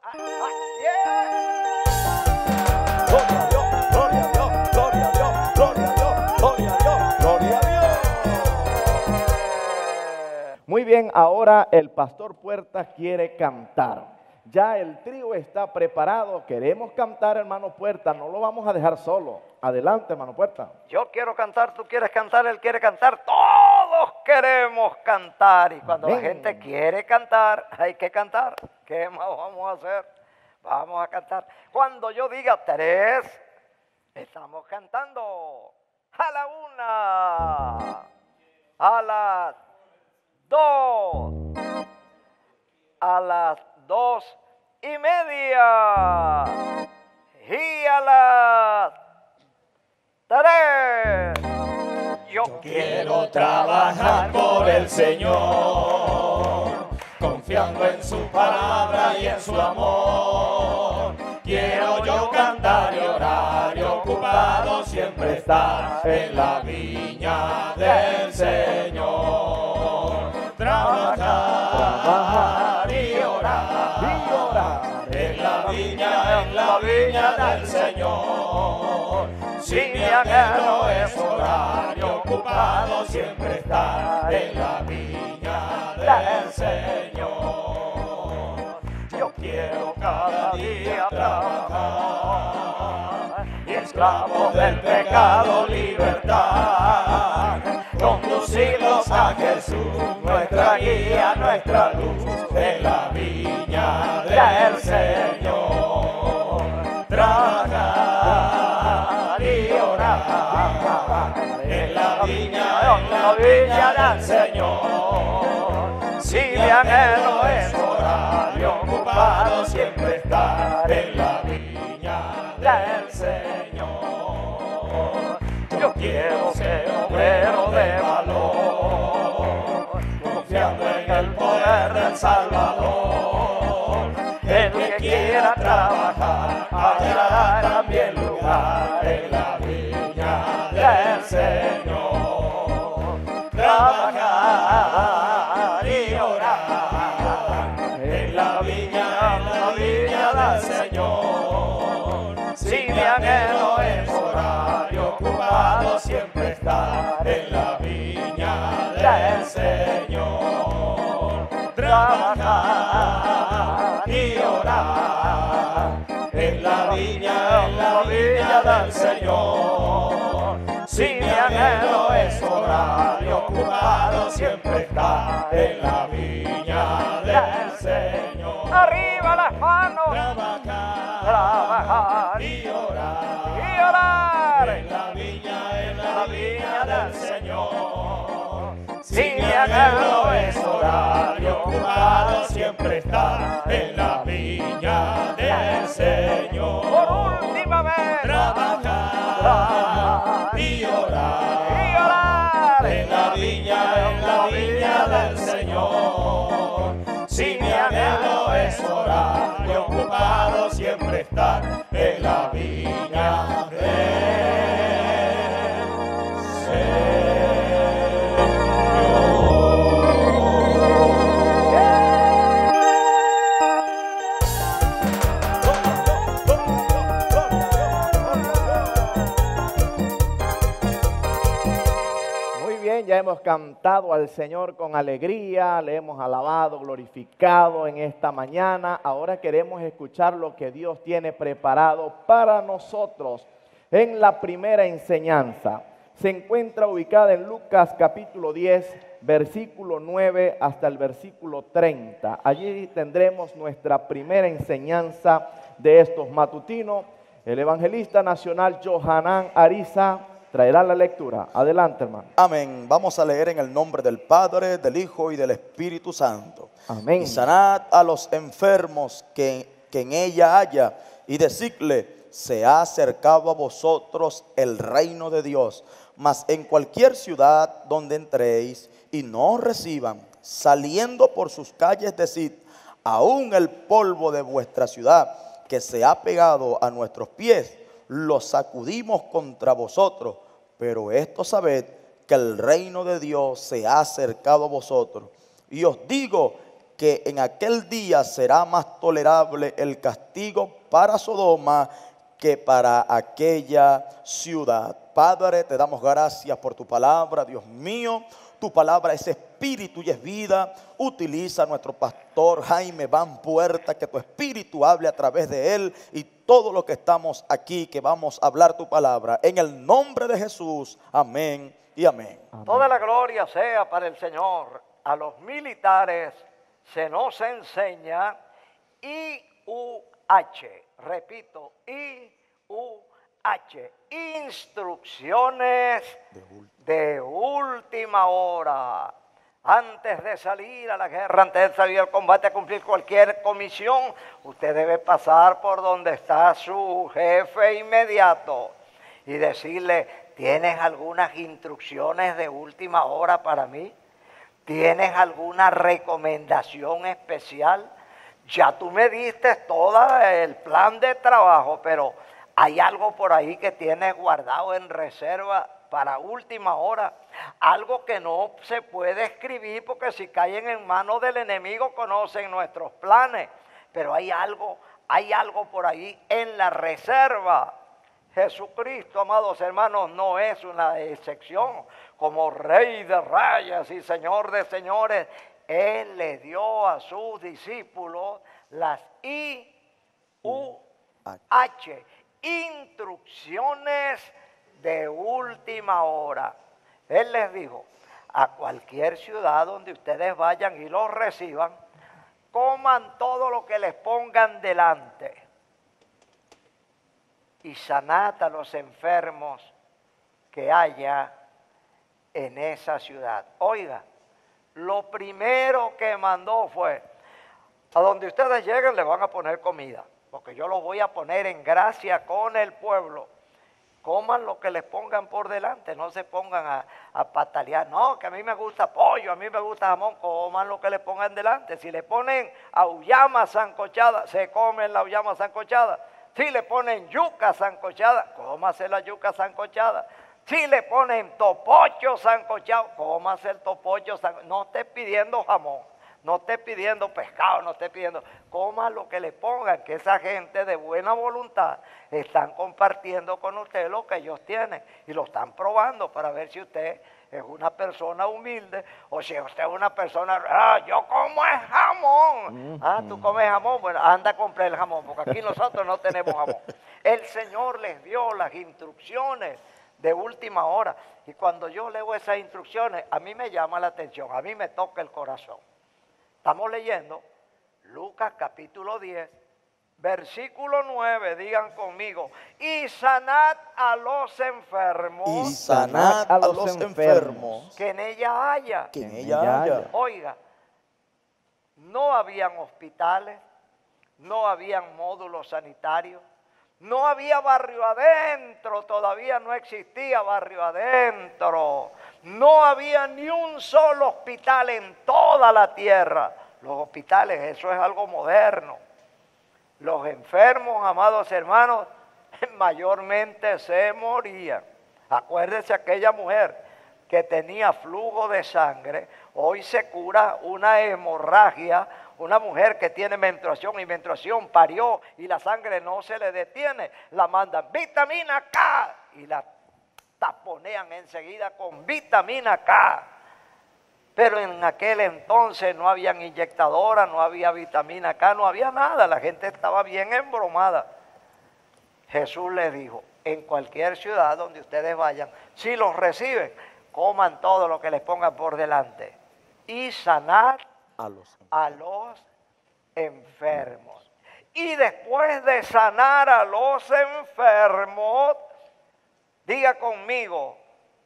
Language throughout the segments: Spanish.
Gloria a Dios, gloria a Dios, gloria a Dios, gloria a Dios, gloria a Dios, gloria a Dios. Muy bien, ahora el pastor Puertas quiere cantar. Ya el trío está preparado, queremos cantar, hermano Puerta, no lo vamos a dejar solo. Adelante, hermano Puerta. Yo quiero cantar, tú quieres cantar, él quiere cantar, todos queremos cantar. Y cuando la gente quiere cantar, hay que cantar. ¿Qué más vamos a hacer? Vamos a cantar. Cuando yo diga 3, estamos cantando. A la 1, a las 2, a las 2:30 y a las 3. Yo quiero trabajar por el Señor, confiando en su palabra y en su amor. Quiero yo cantar y orar y ocupado siempre estar en la viña del Señor. Trabajar y orar. En la viña del Señor, si mi anhelo es orar y ocupado siempre estar en la viña del Señor. Yo quiero cada día trabajar y esclavos del pecado libertar, conducirlos a Jesús, nuestra guía, nuestra luz, en la viña del Señor. Trabajar y orar en la viña del Señor. Si mi anhelo es orar y ocupado siempre estar en la viña del Señor. Yo quiero ser obrero de valor, confiando en el poder del Salvador. El que quiera trabajar hallará también lugar en la viña del Señor. Trabajar y orar en la viña del Señor. Si mi anhelo es orar y ocupado siempre estar en la viña del Señor. Trabajar y orar en la viña del Señor. Si mi anhelo es orar y ocupado siempre estar en la viña del Señor. ¡Arriba las manos! Trabajar, trabajar y orar. Y orar en la viña del Señor. Si mi anhelo es orar y ocupado siempre estar en la viña del Señor. Por última vez. Trabajar y orar en la viña del Señor. Si mi anhelo es orar y ocupado siempre estar en la viña del Señor. Muy bien, ya hemos cantado al Señor con alegría, le hemos alabado, glorificado en esta mañana. Ahora queremos escuchar lo que Dios tiene preparado para nosotros. En la primera enseñanza se encuentra ubicada en Lucas capítulo 10, versículo 9 hasta el versículo 30. Allí tendremos nuestra primera enseñanza de estos matutinos. El evangelista nacional Johanán Ariza traerá la lectura. Adelante, hermano. Amén. Vamos a leer en el nombre del Padre, del Hijo y del Espíritu Santo. Amén. Y sanad a los enfermos que en ella haya, y decidle, se ha acercado a vosotros el reino de Dios. Mas en cualquier ciudad donde entréis y no reciban, saliendo por sus calles, decid, aún el polvo de vuestra ciudad que se ha pegado a nuestros pies, los sacudimos contra vosotros, pero esto sabed, que el reino de Dios se ha acercado a vosotros. Y os digo que en aquel día será más tolerable el castigo para Sodoma que para aquella ciudad. Padre, te damos gracias por tu palabra, Dios mío. Tu palabra es espíritu y es vida. Utiliza a nuestro pastor Jaime Van Puerta, que tu espíritu hable a través de él y todo lo que estamos aquí, que vamos a hablar tu palabra. En el nombre de Jesús, amén y amén. Toda la gloria sea para el Señor. A los militares se nos enseña IUH. Repito, IUH. Instrucciones de última hora. Antes de salir a la guerra, antes de salir al combate, a cumplir cualquier comisión, usted debe pasar por donde está su jefe inmediato y decirle: ¿tienes algunas instrucciones de última hora para mí? ¿Tienes alguna recomendación especial? Ya tú me diste todo el plan de trabajo, pero hay algo por ahí que tienes guardado en reserva para última hora. Algo que no se puede escribir, porque si caen en manos del enemigo conocen nuestros planes. Pero hay algo por ahí en la reserva. Jesucristo, amados hermanos, no es una excepción. Como Rey de Reyes y Señor de Señores, Él le dio a sus discípulos las IUH. Instrucciones de última hora. Él les dijo: a cualquier ciudad donde ustedes vayan y los reciban, coman todo lo que les pongan delante, y sanad a los enfermos que haya en esa ciudad. Oiga, lo primero que mandó fue: a donde ustedes lleguen les van a poner comida, porque yo los voy a poner en gracia con el pueblo. Coman lo que les pongan por delante, no se pongan a patalear. No, que a mí me gusta pollo, a mí me gusta jamón. Coman lo que les pongan delante. Si le ponen auyama sancochada, se comen la auyama sancochada. Si le ponen yuca sancochada, cómase la yuca sancochada. Si le ponen topocho sancochado, cómase el topocho sancochado. No esté pidiendo jamón, no esté pidiendo pescado, no esté pidiendo. Coma lo que le pongan, que esa gente de buena voluntad están compartiendo con usted lo que ellos tienen y lo están probando para ver si usted es una persona humilde o si usted es una persona, yo como el jamón. Ah, tú comes jamón, bueno, anda a comprar el jamón, porque aquí nosotros no tenemos jamón. El Señor les dio las instrucciones de última hora, y cuando yo leo esas instrucciones, a mí me llama la atención, a mí me toca el corazón. Estamos leyendo Lucas capítulo 10, versículo 9, digan conmigo: y sanad a los enfermos. Y sanad a los enfermos. Que en ella haya. Que en ella haya. Oiga, no habían hospitales, no habían módulos sanitarios, no había barrio adentro, todavía no existía barrio adentro. No había ni un solo hospital en toda la tierra. Los hospitales, eso es algo moderno. Los enfermos, amados hermanos, mayormente se morían. Acuérdense aquella mujer que tenía flujo de sangre. Hoy se cura una hemorragia. Una mujer que tiene menstruación y parió y la sangre no se le detiene, la mandan vitamina K y la taponean enseguida con vitamina K. Pero en aquel entonces no habían inyectadoras, no había vitamina K, no había nada. La gente estaba bien embromada. Jesús les dijo: en cualquier ciudad donde ustedes vayan, si los reciben, coman todo lo que les pongan por delante, y sanar a los enfermos. Y después de sanar a los enfermos, diga conmigo: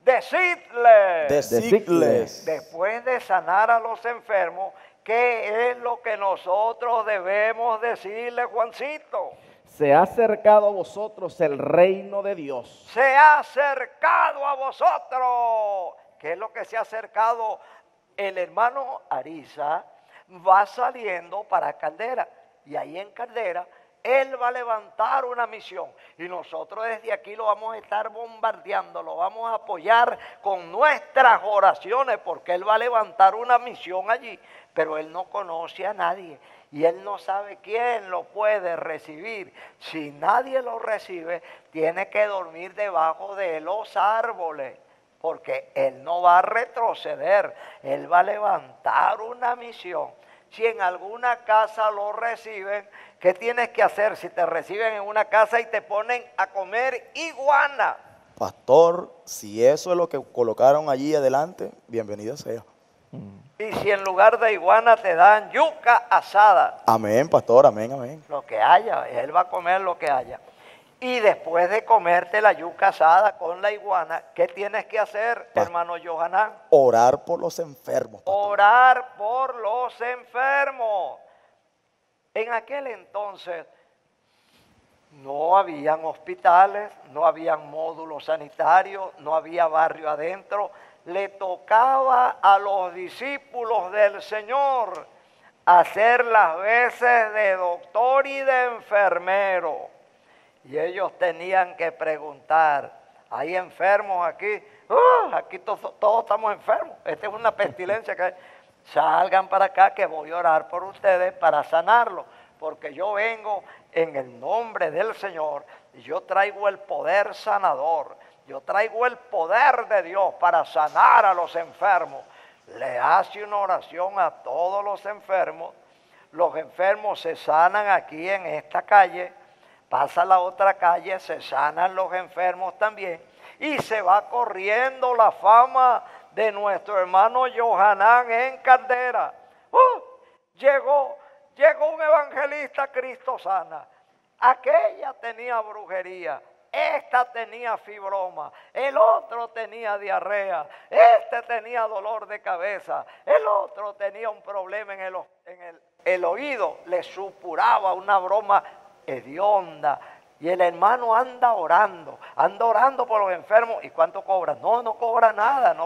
decidles. Decidles. Después de sanar a los enfermos, ¿qué es lo que nosotros debemos decirle, Juancito? Se ha acercado a vosotros el reino de Dios. Se ha acercado a vosotros. ¿Qué es lo que se ha acercado? El hermano Ariza va saliendo para Caldera, y ahí en Caldera Él va a levantar una misión y nosotros desde aquí lo vamos a estar bombardeando, lo vamos a apoyar con nuestras oraciones porque Él va a levantar una misión allí, pero Él no conoce a nadie y Él no sabe quién lo puede recibir. Si nadie lo recibe, tiene que dormir debajo de los árboles porque Él no va a retroceder, Él va a levantar una misión. Si en alguna casa lo reciben, ¿qué tienes que hacer si te reciben en una casa y te ponen a comer iguana? Pastor, si eso es lo que colocaron allí adelante, bienvenido sea. Y si en lugar de iguana te dan yuca asada. Amén, pastor, amén, amén. Lo que haya, él va a comer lo que haya. Y después de comerte la yuca asada con la iguana, ¿qué tienes que hacer, hermano Johanán? Orar por los enfermos. Pastor. Orar por los enfermos. En aquel entonces no habían hospitales, no habían módulos sanitarios, no había barrio adentro. Le tocaba a los discípulos del Señor hacer las veces de doctor y de enfermero. Y ellos tenían que preguntar, ¿hay enfermos aquí? Aquí todos estamos enfermos, esta es una pestilencia que hay. Salgan para acá que voy a orar por ustedes para sanarlos, porque yo vengo en el nombre del Señor, y yo traigo el poder sanador, yo traigo el poder de Dios para sanar a los enfermos. Le hace una oración a todos los enfermos se sanan aquí en esta calle, pasa a la otra calle, se sanan los enfermos también. Y se va corriendo la fama de nuestro hermano Johanán en Caldera. Llegó un evangelista, Cristo sana. Aquella tenía brujería, esta tenía fibroma, el otro tenía diarrea, este tenía dolor de cabeza, el otro tenía un problema en el oído, le supuraba una broma hedionda, y el hermano anda orando por los enfermos. ¿Y cuánto cobra? No cobra nada.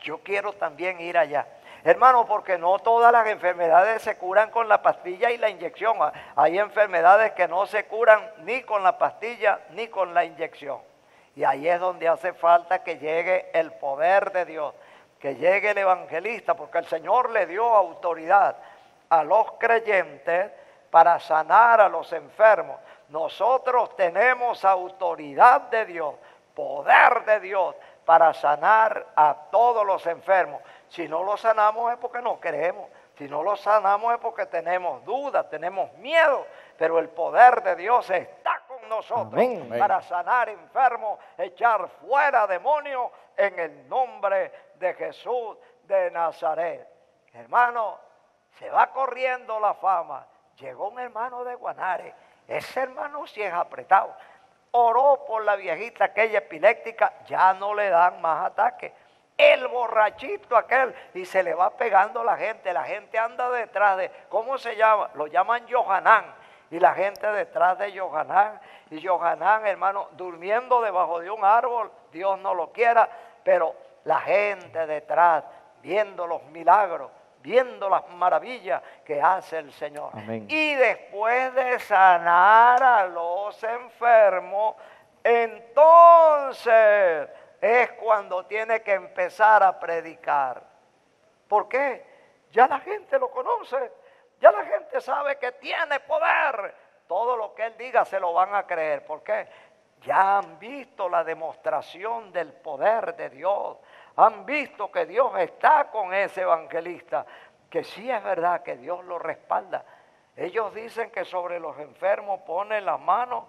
Yo quiero también ir allá, hermano, porque no todas las enfermedades se curan con la pastilla y la inyección. Hay enfermedades que no se curan ni con la pastilla ni con la inyección, y ahí es donde hace falta que llegue el poder de Dios, que llegue el evangelista, porque el Señor le dio autoridad a los creyentes para sanar a los enfermos. Nosotros tenemos autoridad de Dios, poder de Dios, para sanar a todos los enfermos. Si no los sanamos es porque no queremos, si no los sanamos es porque tenemos dudas, tenemos miedo, pero el poder de Dios está con nosotros. Amén, amén. Para sanar enfermos, echar fuera demonios en el nombre de Jesús de Nazaret. Hermano, se va corriendo la fama. Llegó un hermano de Guanare, ese hermano sí es apretado, oró por la viejita aquella epiléptica, ya no le dan más ataques. El borrachito aquel, y se le va pegando la gente anda detrás de, ¿cómo se llama? Lo llaman Johanán, y la gente detrás de Johanán, y Johanán, hermano, durmiendo debajo de un árbol, Dios no lo quiera, pero la gente detrás, viendo los milagros, viendo las maravillas que hace el Señor. Amén. Y después de sanar a los enfermos, entonces es cuando tiene que empezar a predicar. ¿Por qué? Ya la gente lo conoce, ya la gente sabe que tiene poder. Todo lo que él diga se lo van a creer. ¿Por qué? Ya han visto la demostración del poder de Dios. Han visto que Dios está con ese evangelista, que sí es verdad que Dios lo respalda. Ellos dicen que sobre los enfermos ponen las manos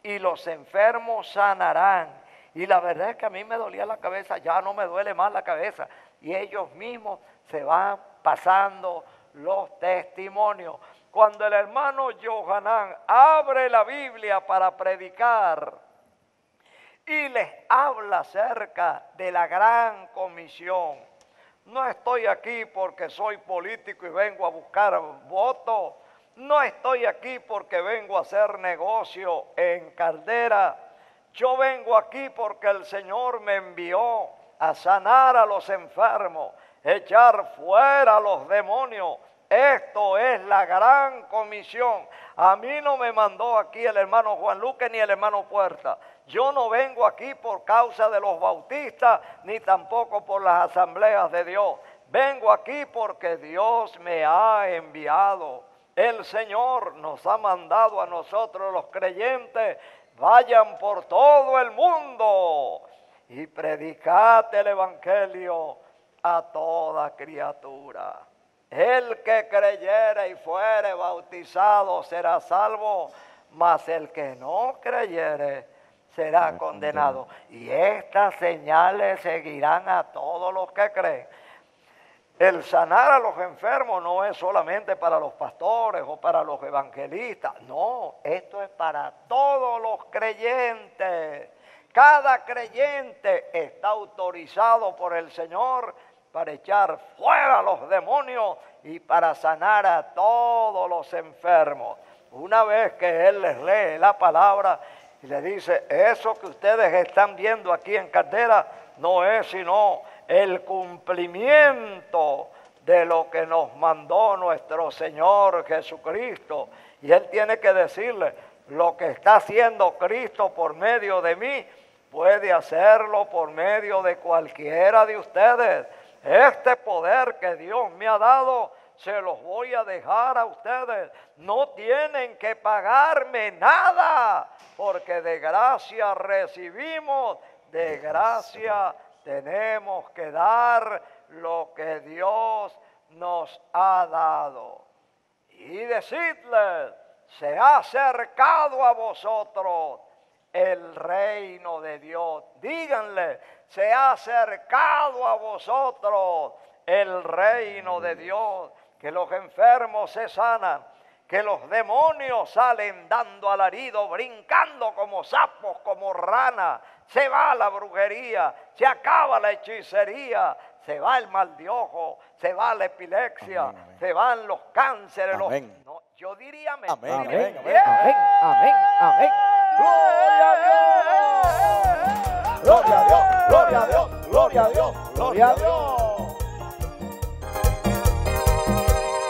y los enfermos sanarán. Y la verdad es que a mí me dolía la cabeza, ya no me duele más la cabeza. Y ellos mismos se van pasando los testimonios. Cuando el hermano Johanán abre la Biblia para predicar, y les habla acerca de la gran comisión. No estoy aquí porque soy político y vengo a buscar votos. No estoy aquí porque vengo a hacer negocio en Caldera. Yo vengo aquí porque el Señor me envió a sanar a los enfermos, echar fuera a los demonios Esto es la gran comisión. A mí no me mandó aquí el hermano Juan Lucas ni el hermano Puerta. Yo no vengo aquí por causa de los bautistas ni tampoco por las asambleas de Dios. Vengo aquí porque Dios me ha enviado. El Señor nos ha mandado a nosotros los creyentes: vayan por todo el mundo y predicad el evangelio a toda criatura. El que creyere y fuere bautizado será salvo, mas el que no creyere será condenado. Y estas señales seguirán a todos los que creen. El sanar a los enfermos no es solamente para los pastores o para los evangelistas. No, esto es para todos los creyentes. Cada creyente está autorizado por el Señor para echar fuera a los demonios y para sanar a todos los enfermos. Una vez que Él les lee la palabra y les dice: eso que ustedes están viendo aquí en Caldera no es sino el cumplimiento de lo que nos mandó nuestro Señor Jesucristo. Y Él tiene que decirle: lo que está haciendo Cristo por medio de mí, puede hacerlo por medio de cualquiera de ustedes. Este poder que Dios me ha dado, se los voy a dejar a ustedes. No tienen que pagarme nada, porque de gracia recibimos, de gracia tenemos que dar lo que Dios nos ha dado. Y decidles: se ha acercado a vosotros el reino de Dios. Díganle: se ha acercado a vosotros el reino de Dios. Que los enfermos se sanan, que los demonios salen dando alarido, brincando como sapos, como ranas. Se va la brujería, se acaba la hechicería, se va el mal de ojo, se va la epilepsia, amén, amén. Se van los cánceres, amén. No, yo diría mentira. Amén, amén, amén, amén, amén, amén. Gloria a Dios, gloria a Dios, gloria a Dios, gloria a Dios.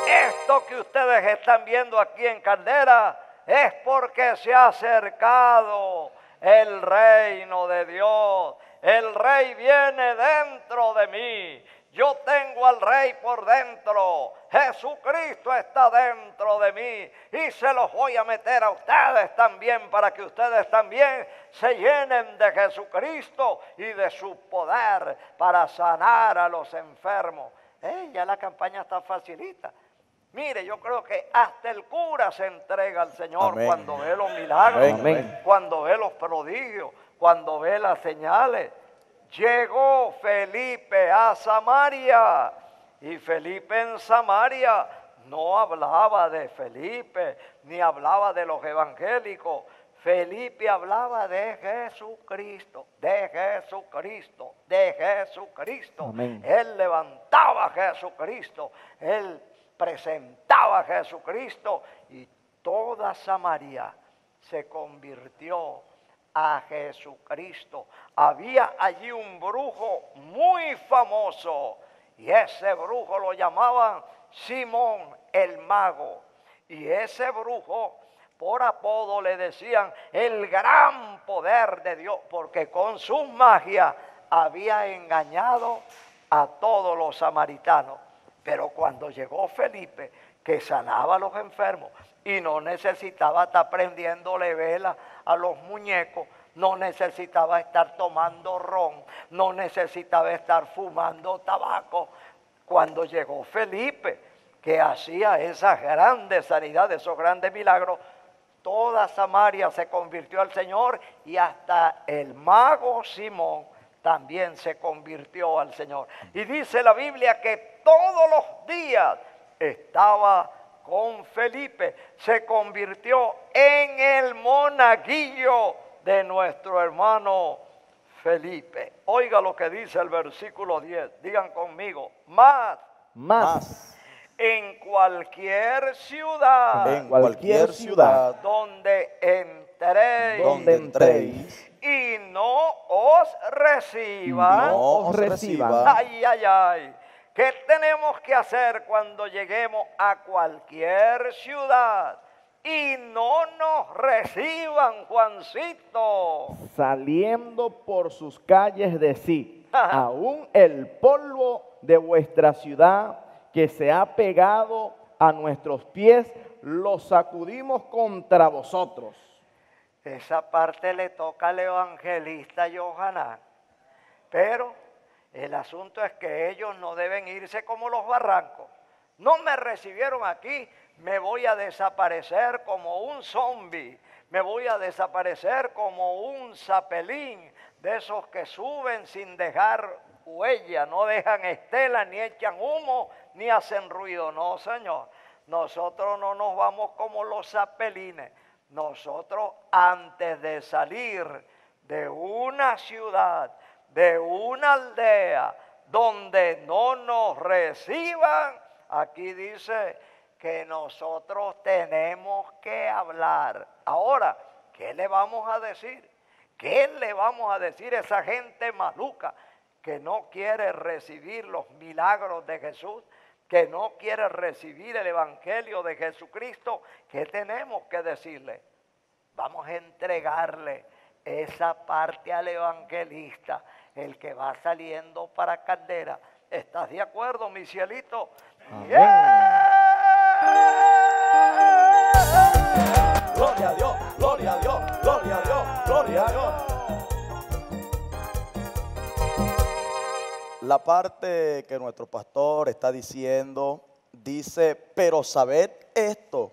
Esto que ustedes están viendo aquí en Caldera es porque se ha acercado el reino de Dios. El rey viene dentro de mí. Yo tengo al rey por dentro. Jesucristo está dentro de mí. Y se los voy a meter a ustedes también, para que ustedes también se llenen de Jesucristo y de su poder para sanar a los enfermos. Ya la campaña está facilita. Mire, yo creo que hasta el cura se entrega al Señor, amén, cuando ve los milagros, amén, cuando ve los prodigios, cuando ve las señales. Llegó Felipe a Samaria, y Felipe en Samaria no hablaba de Felipe, ni hablaba de los evangélicos. Felipe hablaba de Jesucristo, de Jesucristo, de Jesucristo. Amén. Él levantaba a Jesucristo, él presentaba a Jesucristo, y toda Samaria se convirtió a Jesucristo. Había allí un brujo muy famoso, y ese brujo lo llamaban Simón el Mago, y ese brujo por apodo le decían el gran poder de Dios, porque con sus magias había engañado a todos los samaritanos. Pero cuando llegó Felipe, que sanaba a los enfermos y no necesitaba estar prendiéndole velas a los muñecos, no necesitaba estar tomando ron, no necesitaba estar fumando tabaco. Cuando llegó Felipe, que hacía esas grandes sanidades, esos grandes milagros, toda Samaria se convirtió al Señor, y hasta el mago Simón también se convirtió al Señor. Y dice la Biblia que todos los días estaba con Felipe. Se convirtió en el monaguillo de nuestro hermano Felipe. Oiga lo que dice el versículo 10. Digan conmigo: más. En cualquier ciudad. En cualquier ciudad. Donde entréis. Donde entréis. Y no os reciban. No os reciban. Ay, ay, ay. ¿Qué tenemos que hacer cuando lleguemos a cualquier ciudad y no nos reciban, Juancito? Saliendo por sus calles de sí, aún el polvo de vuestra ciudad que se ha pegado a nuestros pies, lo sacudimos contra vosotros. Esa parte le toca al evangelista Johanán, pero el asunto es que ellos no deben irse como los barrancos. No me recibieron aquí, me voy a desaparecer como un zombie, me voy a desaparecer como un sapelín, de esos que suben sin dejar huella, no dejan estela, ni echan humo, ni hacen ruido. No, señor, nosotros no nos vamos como los sapelines. Nosotros, antes de salir de una ciudad, de una aldea, donde no nos reciban, aquí dice que nosotros tenemos que hablar. Ahora, ¿qué le vamos a decir? ¿Qué le vamos a decir a esa gente maluca que no quiere recibir los milagros de Jesús, que no quiere recibir el evangelio de Jesucristo? ¿Qué tenemos que decirle? Vamos a entregarle esa parte al evangelista, el que va saliendo para Caldera. ¿Estás de acuerdo, mi cielito? Amén. Yeah. Gloria a Dios, gloria a Dios, gloria a Dios, gloria a Dios. La parte que nuestro pastor está diciendo, dice, pero sabed esto,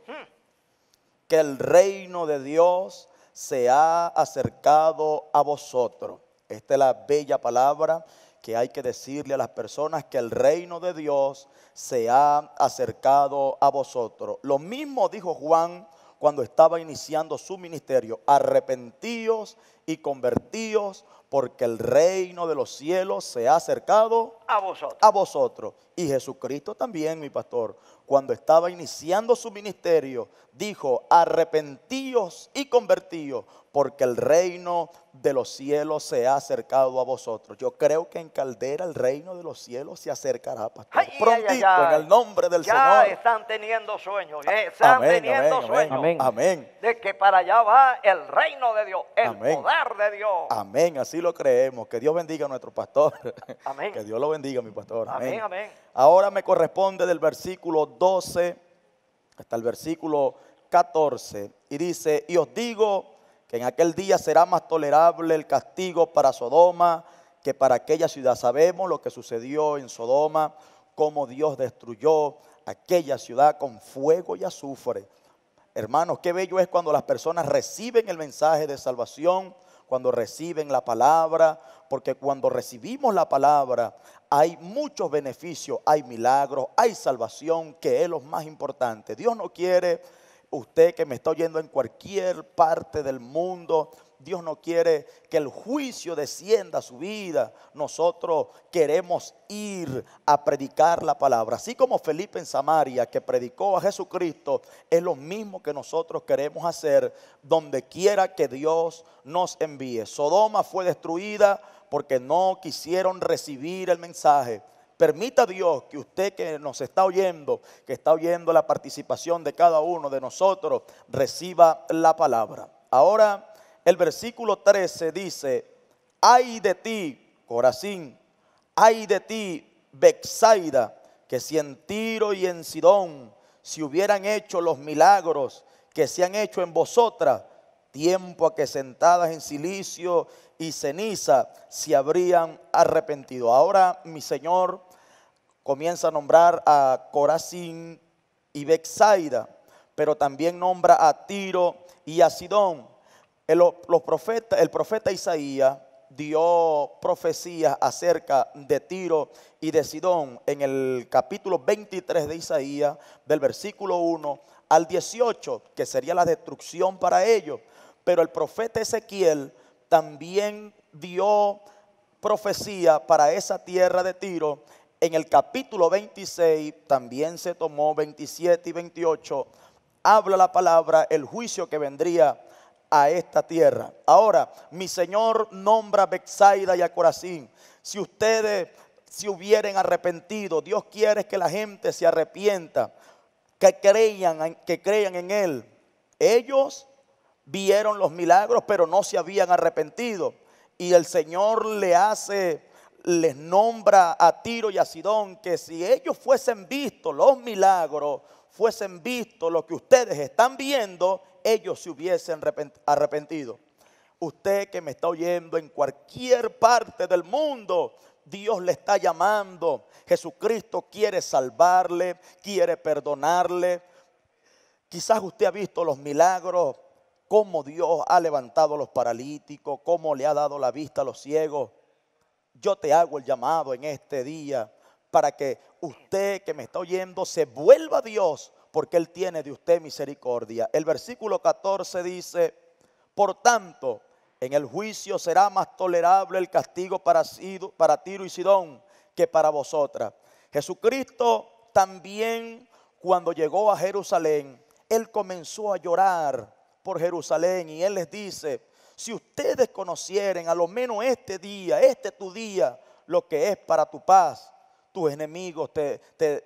que el reino de Dios se ha acercado a vosotros. Esta es la bella palabra que hay que decirle a las personas, que el reino de Dios se ha acercado a vosotros. Lo mismo dijo Juan cuando estaba iniciando su ministerio: arrepentíos y convertíos, porque el reino de los cielos se ha acercado a vosotros. Y Jesucristo también, mi pastor, cuando estaba iniciando su ministerio, dijo: arrepentíos y convertíos, porque el reino de los cielos se ha acercado a vosotros. Yo creo que en Caldera el reino de los cielos se acercará, pastor. Ay, prontito, en el nombre del Señor. Ya están teniendo sueños, amén, de que para allá va el reino de Dios, el poder de Dios. Amén, así lo creemos. Que Dios bendiga a nuestro pastor. Amén. Que Dios lo bendiga, mi pastor. Amén, amén, amén. Ahora me corresponde del versículo 12 hasta el versículo 14. Y dice: y os digo que en aquel día será más tolerable el castigo para Sodoma que para aquella ciudad. Sabemos lo que sucedió en Sodoma, cómo Dios destruyó aquella ciudad con fuego y azufre. Hermanos, qué bello es cuando las personas reciben el mensaje de salvación, cuando reciben la palabra, porque cuando recibimos la palabra hay muchos beneficios, hay milagros, hay salvación, que es lo más importante. Dios no quiere... Usted que me está oyendo en cualquier parte del mundo, Dios no quiere que el juicio descienda a su vida. Nosotros queremos ir a predicar la palabra. Así como Felipe en Samaria, que predicó a Jesucristo, es lo mismo que nosotros queremos hacer donde quiera que Dios nos envíe. Sodoma fue destruida porque no quisieron recibir el mensaje. Permita Dios que usted que nos está oyendo, que está oyendo la participación de cada uno de nosotros, reciba la palabra. Ahora el versículo 13 dice: ay de ti, Corazín, ay de ti, Betsaida, que si en Tiro y en Sidón se hubieran hecho los milagros que se han hecho en vosotras, tiempo a que sentadas en cilicio y ceniza se habrían arrepentido. Ahora, mi Señor, comienza a nombrar a Corazín y Betsaida, pero también nombra a Tiro y a Sidón. El profeta Isaías dio profecías acerca de Tiro y de Sidón en el capítulo 23 de Isaías, del versículo 1 al 18, que sería la destrucción para ellos. Pero el profeta Ezequiel también dio profecía para esa tierra de Tiro. En el capítulo 26, también se tomó 27 y 28, habla la palabra, el juicio que vendría a esta tierra. Ahora, mi Señor nombra a Betsaida y a Corazín. Si ustedes se hubieren arrepentido. Dios quiere que la gente se arrepienta, que crean en Él. Ellos vieron los milagros, pero no se habían arrepentido. Y el Señor les nombra a Tiro y a Sidón que si ellos fuesen visto los milagros, fuesen visto lo que ustedes están viendo, ellos se hubiesen arrepentido. Usted que me está oyendo en cualquier parte del mundo, Dios le está llamando. Jesucristo quiere salvarle, quiere perdonarle. Quizás usted ha visto los milagros, cómo Dios ha levantado a los paralíticos, cómo le ha dado la vista a los ciegos. Yo te hago el llamado en este día para que usted que me está oyendo se vuelva a Dios, porque Él tiene de usted misericordia. El versículo 14 dice: por tanto, en el juicio será más tolerable el castigo para Tiro y Sidón que para vosotras. Jesucristo también, cuando llegó a Jerusalén, Él comenzó a llorar por Jerusalén y Él les dice: si ustedes conocieren a lo menos este día, este tu día, lo que es para tu paz, tus enemigos te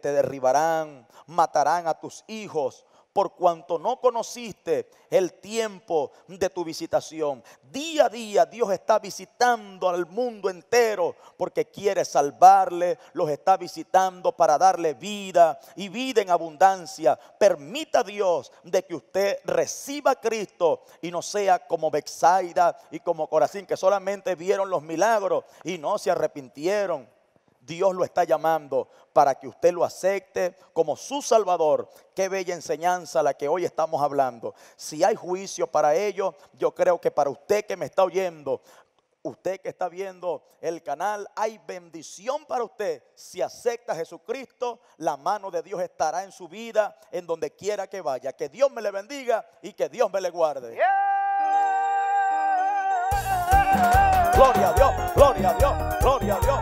derribarán, matarán a tus hijos, por cuanto no conociste el tiempo de tu visitación. Día a día Dios está visitando al mundo entero porque quiere salvarle, los está visitando para darle vida y vida en abundancia. Permita a Dios de que usted reciba a Cristo y no sea como Betsaida y como Corazín, que solamente vieron los milagros y no se arrepintieron. Dios lo está llamando para que usted lo acepte como su Salvador. Qué bella enseñanza la que hoy estamos hablando. Si hay juicio para ellos, yo creo que para usted que me está oyendo, usted que está viendo el canal, hay bendición para usted. Si acepta a Jesucristo, la mano de Dios estará en su vida, en donde quiera que vaya. Que Dios me le bendiga y que Dios me le guarde. Yeah. Gloria a Dios, gloria a Dios, gloria a Dios. Gloria a Dios.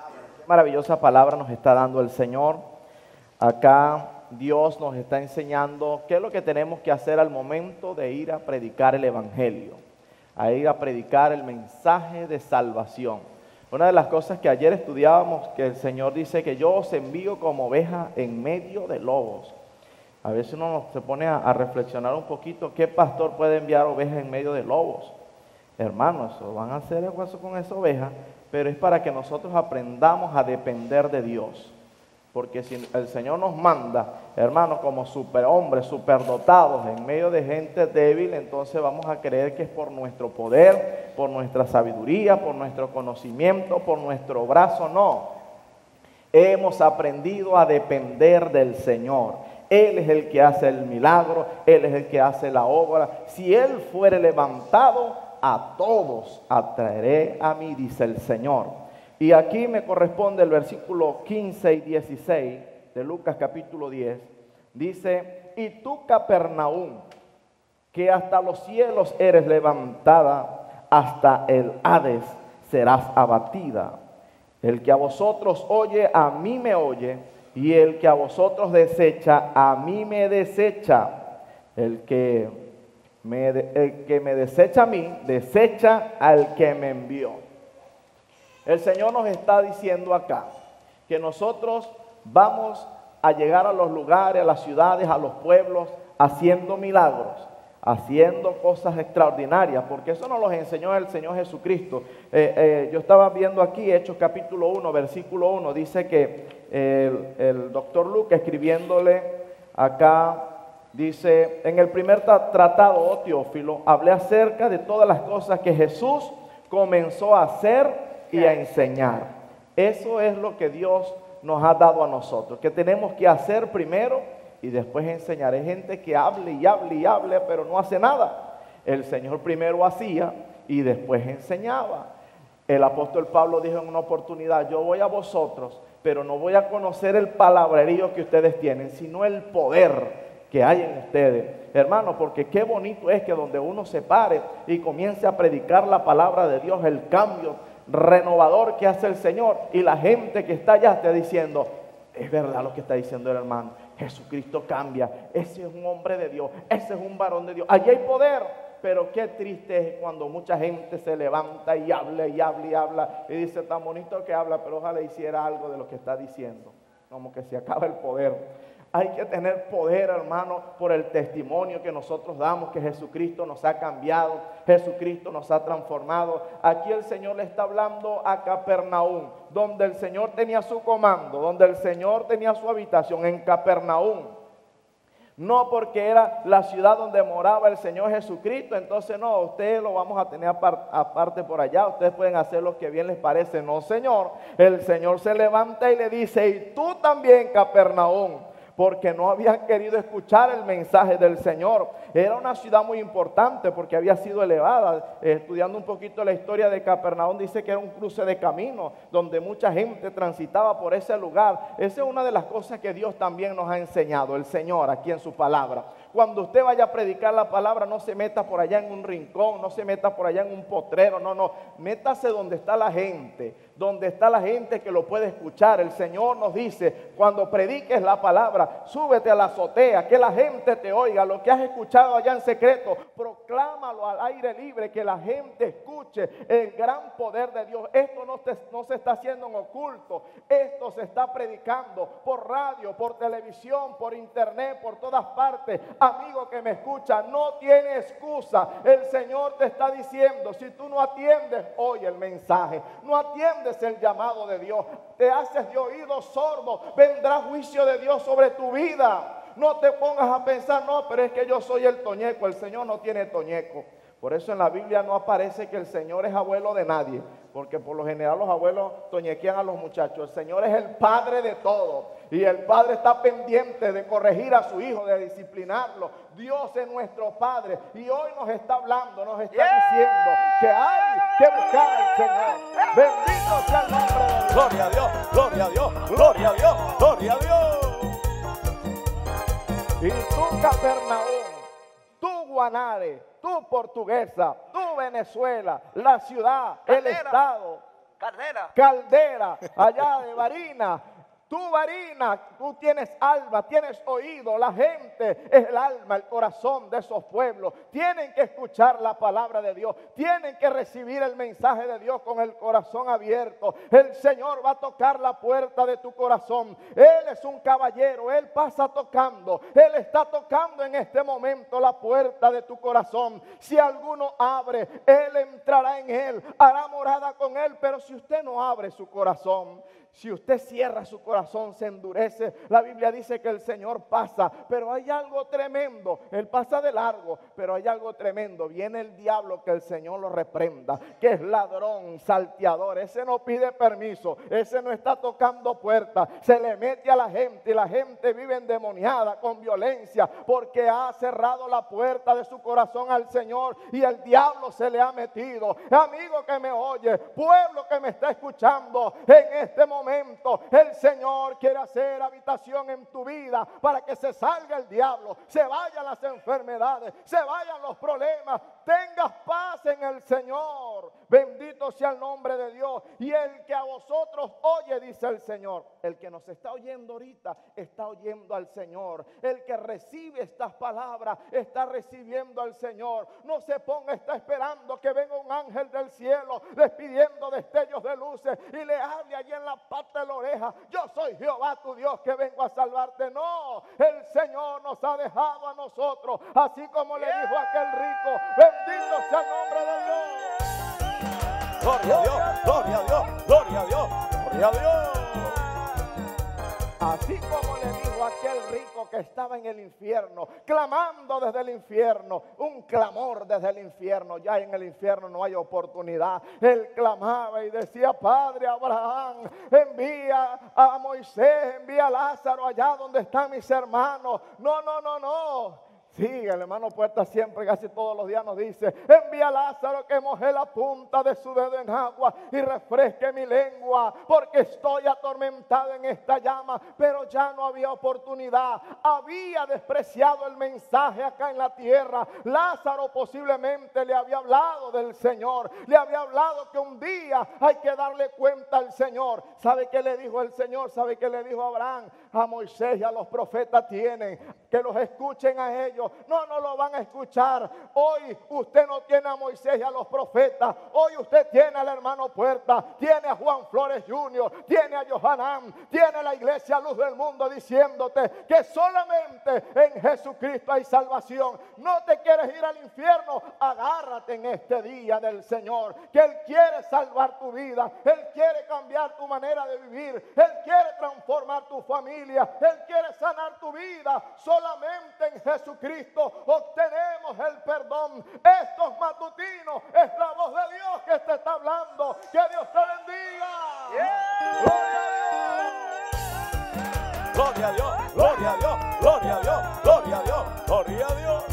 Qué maravillosa palabra nos está dando el Señor. Acá Dios nos está enseñando qué es lo que tenemos que hacer al momento de ir a predicar el Evangelio, a ir a predicar el mensaje de salvación. Una de las cosas que ayer estudiábamos, que el Señor dice que yo os envío como oveja en medio de lobos. A veces uno se pone a reflexionar un poquito, ¿qué pastor puede enviar ovejas en medio de lobos? Hermanos, eso van a hacer el hueso con esa oveja, pero es para que nosotros aprendamos a depender de Dios. Porque si el Señor nos manda, hermanos, como superhombres, superdotados, en medio de gente débil, entonces vamos a creer que es por nuestro poder, por nuestra sabiduría, por nuestro conocimiento, por nuestro brazo. No, hemos aprendido a depender del Señor. Él es el que hace el milagro, Él es el que hace la obra. Si Él fuere levantado, a todos atraeré a mí, dice el Señor. Y aquí me corresponde el versículo 15 y 16 de Lucas capítulo 10. Dice: y tú, Capernaúm, que hasta los cielos eres levantada, hasta el Hades serás abatida. El que a vosotros oye, a mí me oye. Y el que a vosotros desecha, a mí me desecha. El que me desecha a mí, desecha al que me envió. El Señor nos está diciendo acá que nosotros vamos a llegar a los lugares, a las ciudades, a los pueblos, haciendo milagros, haciendo cosas extraordinarias, porque eso nos lo enseñó el Señor Jesucristo. Yo estaba viendo aquí Hechos capítulo 1, versículo 1, dice que el doctor Lucas, escribiéndole acá, dice: en el primer tratado, oh Teófilo, hablé acerca de todas las cosas que Jesús comenzó a hacer y a enseñar. Eso es lo que Dios nos ha dado a nosotros, que tenemos que hacer primero y después enseñar. Hay gente que hable y hable y hable, pero no hace nada. El Señor primero hacía y después enseñaba. El apóstol Pablo dijo en una oportunidad: yo voy a vosotros, pero no voy a conocer el palabrerío que ustedes tienen, sino el poder que hay en ustedes. Hermano, porque qué bonito es que donde uno se pare y comience a predicar la palabra de Dios, el cambio renovador que hace el Señor, y la gente que está allá está diciendo: es verdad lo que está diciendo el hermano, Jesucristo cambia. Ese es un hombre de Dios, ese es un varón de Dios. Allí hay poder, pero qué triste es cuando mucha gente se levanta y habla y habla y habla y dice tan bonito que habla, pero ojalá hiciera algo de lo que está diciendo. Como que se acaba el poder. Hay que tener poder, hermano, por el testimonio que nosotros damos, que Jesucristo nos ha cambiado, Jesucristo nos ha transformado. Aquí el Señor le está hablando a Capernaúm, donde el Señor tenía su comando, donde el Señor tenía su habitación, en Capernaúm. No porque era la ciudad donde moraba el Señor Jesucristo, entonces no, ustedes lo vamos a tener aparte por allá, ustedes pueden hacer lo que bien les parece. No, Señor, el Señor se levanta y le dice, y tú también, Capernaúm, porque no habían querido escuchar el mensaje del Señor. Era una ciudad muy importante porque había sido elevada. Estudiando un poquito la historia de Capernaúm, dice que era un cruce de caminos donde mucha gente transitaba por ese lugar. Esa es una de las cosas que Dios también nos ha enseñado, el Señor, aquí en su palabra. Cuando usted vaya a predicar la palabra, no se meta por allá en un rincón, no se meta por allá en un potrero, no, métase donde está la gente, que lo puede escuchar. El Señor nos dice, cuando prediques la palabra, súbete a la azotea, que la gente te oiga, lo que has escuchado allá en secreto, proclámalo al aire libre, que la gente escuche el gran poder de Dios. Esto no se está haciendo en oculto, esto se está predicando por radio, por televisión, por internet, por todas partes. Amigo que me escucha, no tiene excusa. El Señor te está diciendo, si tú no atiendes hoy el mensaje, no atiendes el llamado de Dios, te haces de oído sordo, vendrá juicio de Dios sobre tu vida. No te pongas a pensar, no, pero es que yo soy el toñeco. El Señor no tiene toñeco. Por eso en la Biblia no aparece que el Señor es abuelo de nadie, porque por lo general los abuelos toñequean a los muchachos. El Señor es el Padre de todos, y el Padre está pendiente de corregir a su hijo, de disciplinarlo. Dios es nuestro Padre, y hoy nos está hablando, nos está diciendo que hay que buscar al Señor. Bendito sea el nombre de Dios. Gloria a Dios, gloria a Dios, gloria a Dios, gloria a Dios. Y tú, Capernaúm, tú, Guanare, tú, Portuguesa, tú, Venezuela, la ciudad, Caldera, el estado, Caldera, allá de Varina, tú, Varina, tú tienes alma, tienes oído. La gente es el alma, el corazón de esos pueblos. Tienen que escuchar la palabra de Dios, tienen que recibir el mensaje de Dios con el corazón abierto. El Señor va a tocar la puerta de tu corazón. Él es un caballero, Él pasa tocando. Él está tocando en este momento la puerta de tu corazón. Si alguno abre, Él entrará en él, hará morada con él. Pero si usted no abre su corazón, si usted cierra su corazón, se endurece. La Biblia dice que el Señor pasa, pero hay algo tremendo. Él pasa de largo, pero hay algo tremendo. Viene el diablo, que el Señor lo reprenda, que es ladrón, salteador. Ese no pide permiso, ese no está tocando puertas. Se le mete a la gente y la gente vive endemoniada con violencia porque ha cerrado la puerta de su corazón al Señor y el diablo se le ha metido. Amigo que me oye, pueblo que me está escuchando, en este momento el Señor quiere hacer habitación en tu vida para que se salga el diablo, se vayan las enfermedades, se vayan los problemas, tengas paz en el Señor. Bendito sea el nombre de Dios. Y el que a vosotros oye, dice el Señor, el que nos está oyendo ahorita está oyendo al Señor, el que recibe estas palabras está recibiendo al Señor. No se ponga, está esperando que venga un ángel del cielo despidiendo destellos de luces y le hable allí en la pata de la oreja, yo soy Jehová tu Dios que vengo a salvarte. No, el Señor nos ha dejado a nosotros, así como le dijo aquel rico. Bendito sea el nombre de Dios. Gloria a Dios, gloria a Dios, gloria a Dios, gloria a Dios. Así como le dijo aquel rico que estaba en el infierno, clamando desde el infierno, un clamor desde el infierno, ya en el infierno no hay oportunidad. Él clamaba y decía, Padre Abraham, envía a Moisés, envía a Lázaro allá donde están mis hermanos. No. Sí, el hermano Puerta siempre, casi todos los días nos dice: envía a Lázaro que moje la punta de su dedo en agua y refresque mi lengua, porque estoy atormentado en esta llama. Pero ya no había oportunidad, había despreciado el mensaje acá en la tierra. Lázaro posiblemente le había hablado del Señor, le había hablado que un día hay que darle cuenta al Señor. ¿Sabe qué le dijo el Señor? ¿Sabe qué le dijo Abraham? A Moisés y a los profetas tienen, que los escuchen a ellos. No, no lo van a escuchar. Hoy usted no tiene a Moisés y a los profetas. Hoy usted tiene al hermano Puerta, tiene a Juan Flores Jr., tiene a Johanán, tiene a la iglesia Luz del Mundo diciéndote que solamente en Jesucristo hay salvación. No te quieres ir al infierno, agárrate en este día del Señor, que Él quiere salvar tu vida, Él quiere cambiar tu manera de vivir, Él quiere transformar tu familia, Él quiere sanar tu vida. Solamente en Jesucristo obtenemos el perdón. Estos matutinos es la voz de Dios que te está hablando. Que Dios te bendiga. Yeah. Gloria a Dios, gloria a Dios, gloria a Dios, gloria a Dios, gloria a Dios,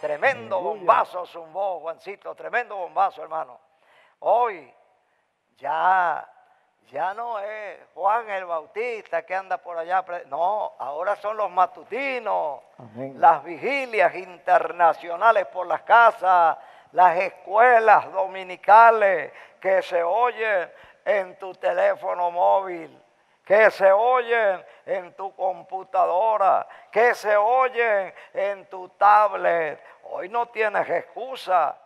tremendo bombazo zumbó Juancito, tremendo bombazo, hermano. Hoy ya no es Juan el Bautista que anda por allá. No, ahora son los matutinos. Amén. Las vigilias internacionales por las casas, las escuelas dominicales que se oyen en tu teléfono móvil, que se oyen en tu computadora, que se oyen en tu tablet. Hoy no tienes excusa.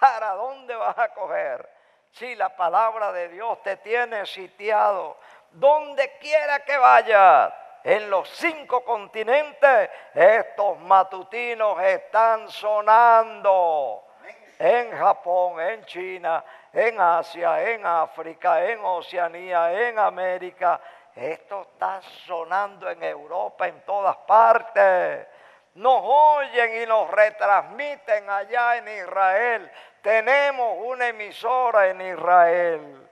¿Para dónde vas a coger? Si la palabra de Dios te tiene sitiado, donde quiera que vayas, en los 5 continentes, estos matutinos están sonando. En Japón, en China, en Asia, en África, en Oceanía, en América. Esto está sonando en Europa, en todas partes. Nos oyen y nos retransmiten allá en Israel. Tenemos una emisora en Israel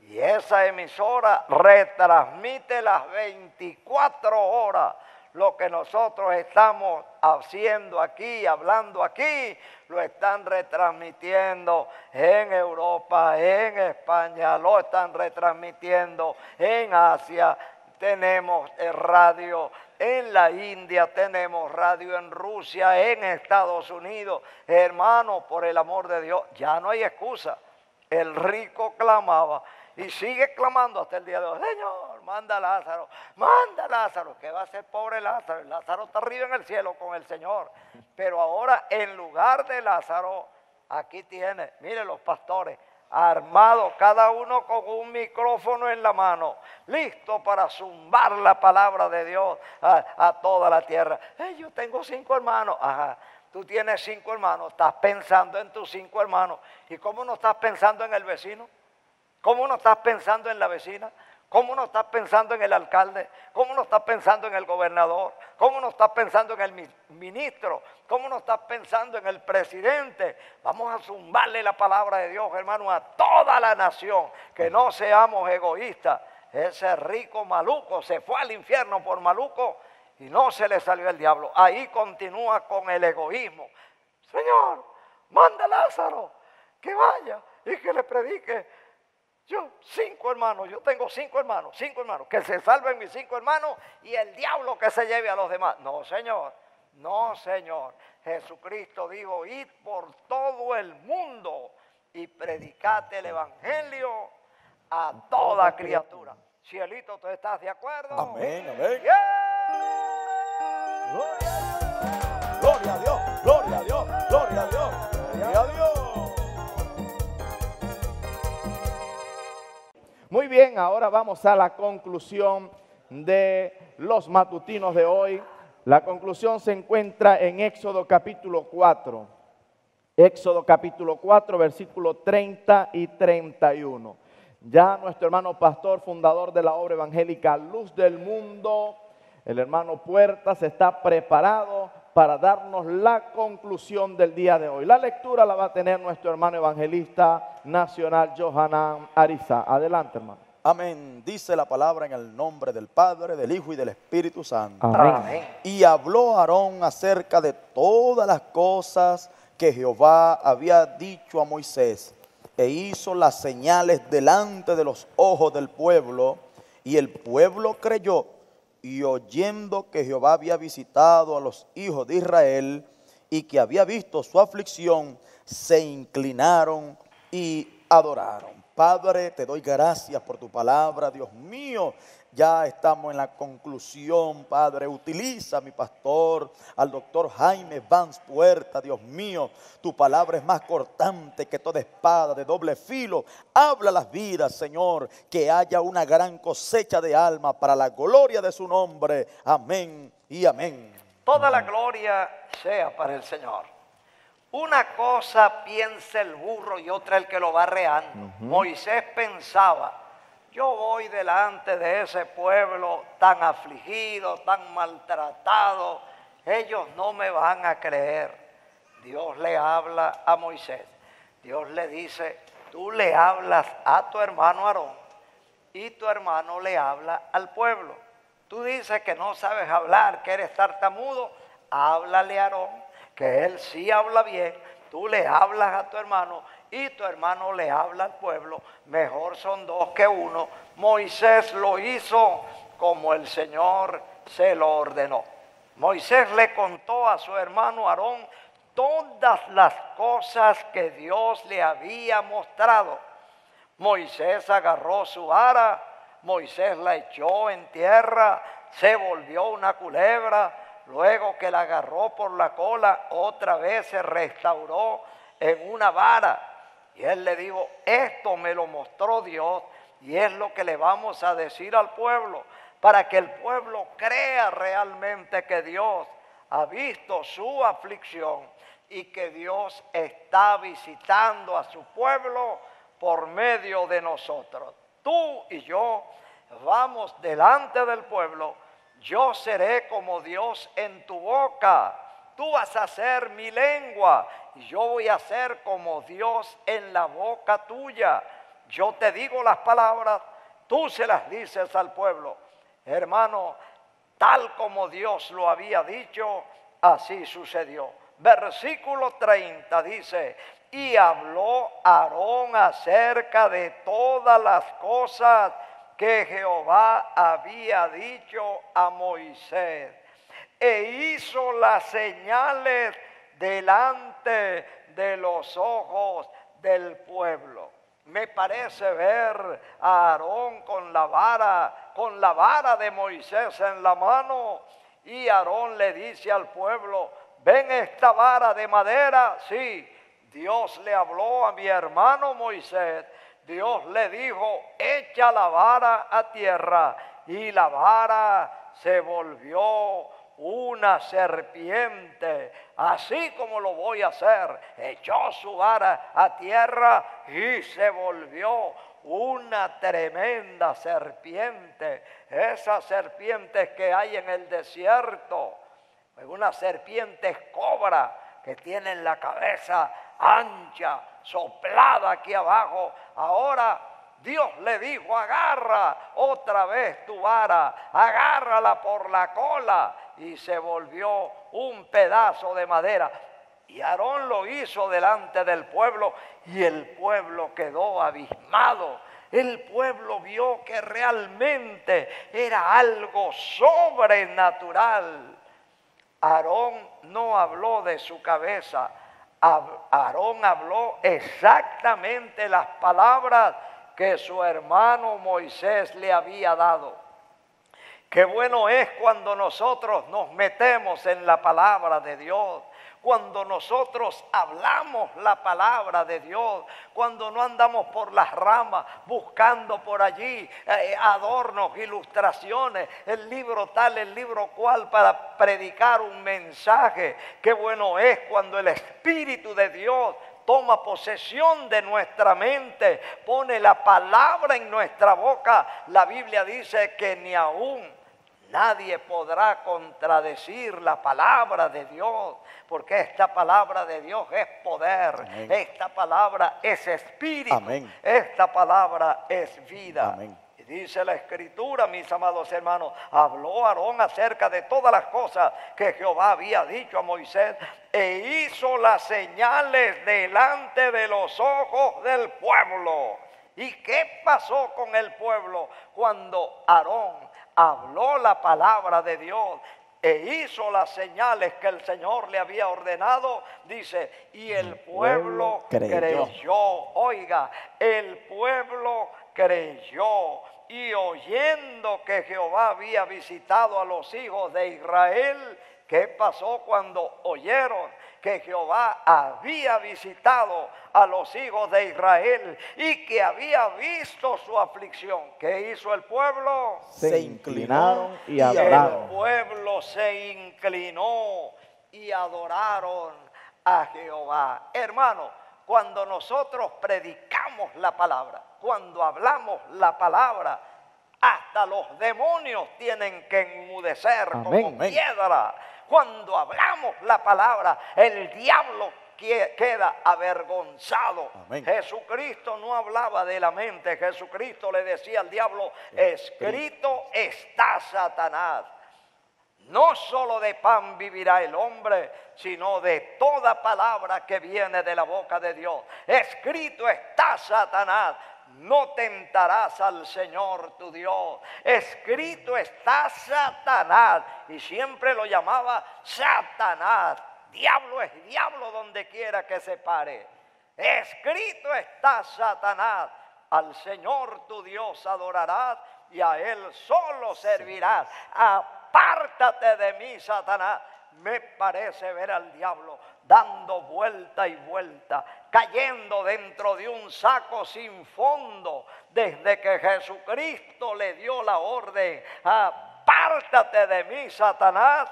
y esa emisora retransmite las 24 horas. Lo que nosotros estamos haciendo aquí, hablando aquí, lo están retransmitiendo en Europa, en España, lo están retransmitiendo en Asia. Tenemos radio en la India, tenemos radio en Rusia, en Estados Unidos. Hermano, por el amor de Dios, ya no hay excusa. El rico clamaba y sigue clamando hasta el día de hoy: Señor, manda a Lázaro, manda a Lázaro. ¿Qué va a hacer pobre Lázaro? Lázaro está arriba en el cielo con el Señor. Pero ahora, en lugar de Lázaro, aquí tiene, mire, los pastores, armados, cada uno con un micrófono en la mano, listo para zumbar la palabra de Dios a toda la tierra. Yo tengo 5 hermanos. Ajá, tú tienes 5 hermanos, estás pensando en tus 5 hermanos. ¿Y cómo no estás pensando en el vecino? ¿Cómo no estás pensando en la vecina? ¿Cómo no estás pensando en el alcalde? ¿Cómo no estás pensando en el gobernador? ¿Cómo no estás pensando en el ministro? ¿Cómo no estás pensando en el presidente? Vamos a zumbarle la palabra de Dios, hermano, a toda la nación. Que no seamos egoístas. Ese rico maluco se fue al infierno por maluco y no se le salió el diablo. Ahí continúa con el egoísmo. Señor, manda a Lázaro que vaya y que le predique. Yo tengo 5 hermanos, 5 hermanos, que se salven mis 5 hermanos y el diablo que se lleve a los demás. No, Señor, no, Señor. Jesucristo dijo: id por todo el mundo y predicad el evangelio a toda criatura. Cielito, ¿tú estás de acuerdo? Amén, amén. Yeah. Gloria a Dios, gloria a Dios, gloria a Dios, gloria a Dios. Muy bien, ahora vamos a la conclusión de los matutinos de hoy. La conclusión se encuentra en Éxodo capítulo 4. Éxodo capítulo 4, versículos 30 y 31. Ya nuestro hermano pastor, fundador de la obra evangélica Luz del Mundo, el hermano Puertas, está preparado para darnos la conclusión del día de hoy. La lectura la va a tener nuestro hermano evangelista nacional Johanán Ariza. Adelante, hermano. Amén. Dice la palabra en el nombre del Padre, del Hijo y del Espíritu Santo. Amén. Y habló Aarón acerca de todas las cosas que Jehová había dicho a Moisés, e hizo las señales delante de los ojos del pueblo, y el pueblo creyó, y oyendo que Jehová había visitado a los hijos de Israel, y que había visto su aflicción, se inclinaron y adoraron. Padre, te doy gracias por tu palabra, Dios mío. Ya estamos en la conclusión, Padre. Utiliza a mi pastor, al doctor Jaime Van Puerta, Dios mío. Tu palabra es más cortante que toda espada de doble filo. Habla las vidas, Señor, que haya una gran cosecha de alma para la gloria de su nombre. Amén y amén. Toda la gloria sea para el Señor. Una cosa piensa el burro y otra el que lo va arreando. Moisés pensaba, yo voy delante de ese pueblo tan afligido, tan maltratado, ellos no me van a creer. Dios le habla a Moisés, Dios le dice, tú le hablas a tu hermano Aarón y tu hermano le habla al pueblo. Tú dices que no sabes hablar, que eres tartamudo, háblale a Aarón, que él sí habla bien, tú le hablas a tu hermano y tu hermano le habla al pueblo, mejor son dos que uno. Moisés lo hizo como el Señor se lo ordenó. Moisés le contó a su hermano Aarón todas las cosas que Dios le había mostrado. Moisés agarró su vara, Moisés la echó en tierra, se volvió una culebra. Luego que la agarró por la cola, otra vez se restauró en una vara. Y él le dijo, esto me lo mostró Dios y es lo que le vamos a decir al pueblo, para que el pueblo crea realmente que Dios ha visto su aflicción y que Dios está visitando a su pueblo por medio de nosotros. Tú y yo vamos delante del pueblo. Yo seré como Dios en tu boca, tú vas a ser mi lengua, y yo voy a ser como Dios en la boca tuya. Yo te digo las palabras, tú se las dices al pueblo. Hermano, tal como Dios lo había dicho, así sucedió. Versículo 30 dice, y habló Aarón acerca de todas las cosas que Jehová había dicho a Moisés, e hizo las señales delante de los ojos del pueblo. Me parece ver a Aarón con la vara de Moisés en la mano, y Aarón le dice al pueblo, ¿ven esta vara de madera? Sí, Dios le habló a mi hermano Moisés. Dios le dijo, echa la vara a tierra, y la vara se volvió una serpiente, así como lo voy a hacer. Echó su vara a tierra y se volvió una tremenda serpiente. Esas serpientes que hay en el desierto, unas serpientes cobra que tienen la cabeza ancha, soplada aquí abajo. Ahora Dios le dijo, agarra otra vez tu vara, agárrala por la cola, y se volvió un pedazo de madera. Y Aarón lo hizo delante del pueblo, y el pueblo quedó abismado. El pueblo vio que realmente era algo sobrenatural. Aarón no habló de su cabeza, Aarón habló exactamente las palabras que su hermano Moisés le había dado. Qué bueno es cuando nosotros nos metemos en la palabra de Dios, cuando nosotros hablamos la palabra de Dios, cuando no andamos por las ramas buscando por allí adornos, ilustraciones, el libro tal, el libro cual para predicar un mensaje. Qué bueno es cuando el Espíritu de Dios toma posesión de nuestra mente, pone la palabra en nuestra boca. La Biblia dice que ni aún nadie podrá contradecir la palabra de Dios, porque esta palabra de Dios es poder. Amén. Esta palabra es espíritu. Amén. Esta palabra es vida. Amén. Dice la Escritura, mis amados hermanos, habló Aarón acerca de todas las cosas que Jehová había dicho a Moisés, e hizo las señales delante de los ojos del pueblo. ¿Y qué pasó con el pueblo cuando Aarón habló la palabra de Dios e hizo las señales que el Señor le había ordenado? Dice, y el pueblo creyó. Oiga, el pueblo creyó. Y oyendo que Jehová había visitado a los hijos de Israel, ¿qué pasó cuando oyeron que Jehová había visitado a los hijos de Israel y que había visto su aflicción? ¿Qué hizo el pueblo? Se inclinaron y adoraron. El pueblo se inclinó y adoraron a Jehová. Hermano, cuando nosotros predicamos la palabra, cuando hablamos la palabra, hasta los demonios tienen que enmudecer como piedra. Cuando hablamos la palabra, el diablo queda avergonzado. Amén. Jesucristo no hablaba de la mente. Jesucristo le decía al diablo, escrito está, Satanás. No solo de pan vivirá el hombre, sino de toda palabra que viene de la boca de Dios. Escrito está, Satanás. No tentarás al Señor tu Dios. Escrito está, Satanás. Y siempre lo llamaba Satanás. Diablo es diablo donde quiera que se pare. Escrito está, Satanás. Al Señor tu Dios adorarás y a Él solo servirás. Apártate de mí, Satanás. Me parece ver al diablo dando vuelta y vuelta, cayendo dentro de un saco sin fondo, desde que Jesucristo le dio la orden, apártate de mí, Satanás,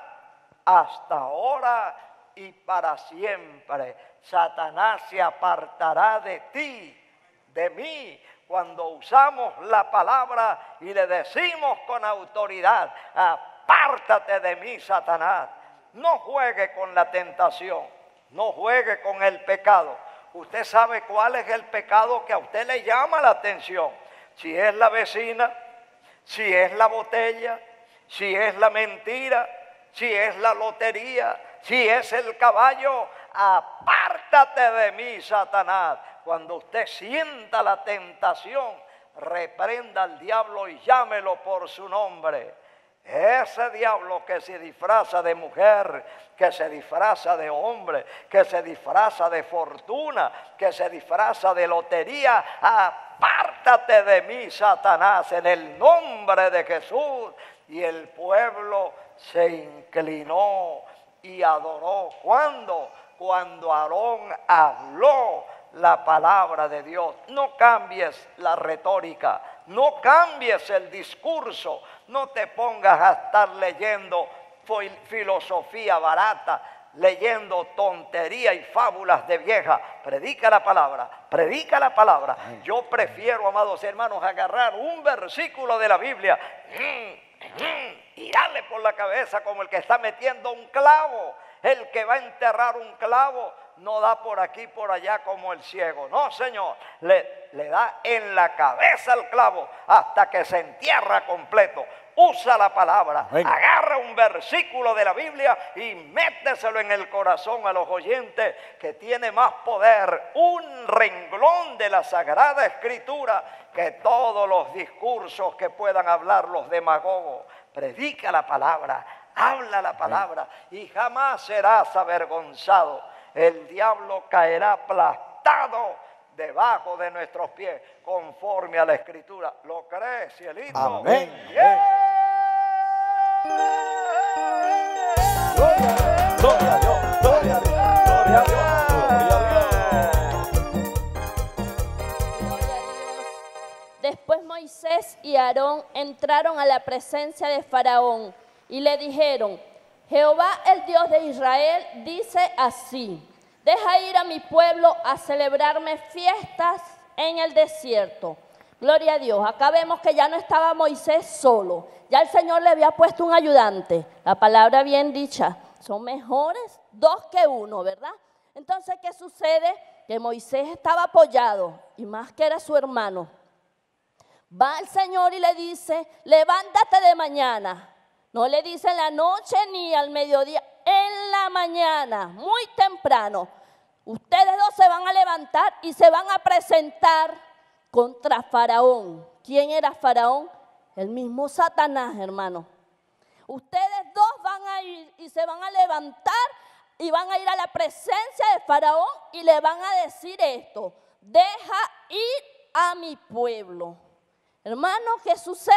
hasta ahora y para siempre. Satanás se apartará de ti, de mí, cuando usamos la palabra y le decimos con autoridad, apártate de mí, Satanás. No juegue con la tentación, no juegue con el pecado. Usted sabe cuál es el pecado que a usted le llama la atención. Si es la vecina, si es la botella, si es la mentira, si es la lotería, si es el caballo, apártate de mí, Satanás. Cuando usted sienta la tentación, reprenda al diablo y llámelo por su nombre. Ese diablo que se disfraza de mujer, que se disfraza de hombre, que se disfraza de fortuna, que se disfraza de lotería, apártate de mí, Satanás, en el nombre de Jesús. Y el pueblo se inclinó y adoró. ¿Cuándo? Cuando Aarón habló la palabra de Dios. No cambies la retórica, no cambies el discurso, no te pongas a estar leyendo filosofía barata, leyendo tontería y fábulas de vieja. Predica la palabra, predica la palabra. Yo prefiero, amados hermanos, agarrar un versículo de la Biblia y darle por la cabeza como el que está metiendo un clavo. El que va a enterrar un clavo no da por aquí por allá como el ciego. No, señor, le da en la cabeza el clavo hasta que se entierra completo. Usa la palabra, agarra un versículo de la Biblia y méteselo en el corazón a los oyentes, que tiene más poder un renglón de la Sagrada Escritura que todos los discursos que puedan hablar los demagogos. Predica la palabra, habla la palabra y jamás serás avergonzado. El diablo caerá aplastado debajo de nuestros pies, conforme a la Escritura. ¿Lo crees, cielito? Amén. Gloria a Dios, gloria a Dios, gloria a Dios, gloria a Dios. Después Moisés y Aarón entraron a la presencia de Faraón y le dijeron, Jehová, el Dios de Israel, dice así, deja ir a mi pueblo a celebrarme fiestas en el desierto. Gloria a Dios. Acá vemos que ya no estaba Moisés solo. Ya el Señor le había puesto un ayudante. La palabra bien dicha. Son mejores dos que uno, ¿verdad? Entonces, ¿qué sucede? Que Moisés estaba apoyado, y más que era su hermano. Va el Señor y le dice, levántate de mañana. No le dice en la noche ni al mediodía, en la mañana, muy temprano. Ustedes dos se van a levantar y se van a presentar contra Faraón. ¿Quién era Faraón? El mismo Satanás, hermano. Ustedes dos van a ir y se van a levantar y van a ir a la presencia de Faraón y le van a decir esto: deja ir a mi pueblo. Hermano, ¿qué sucede?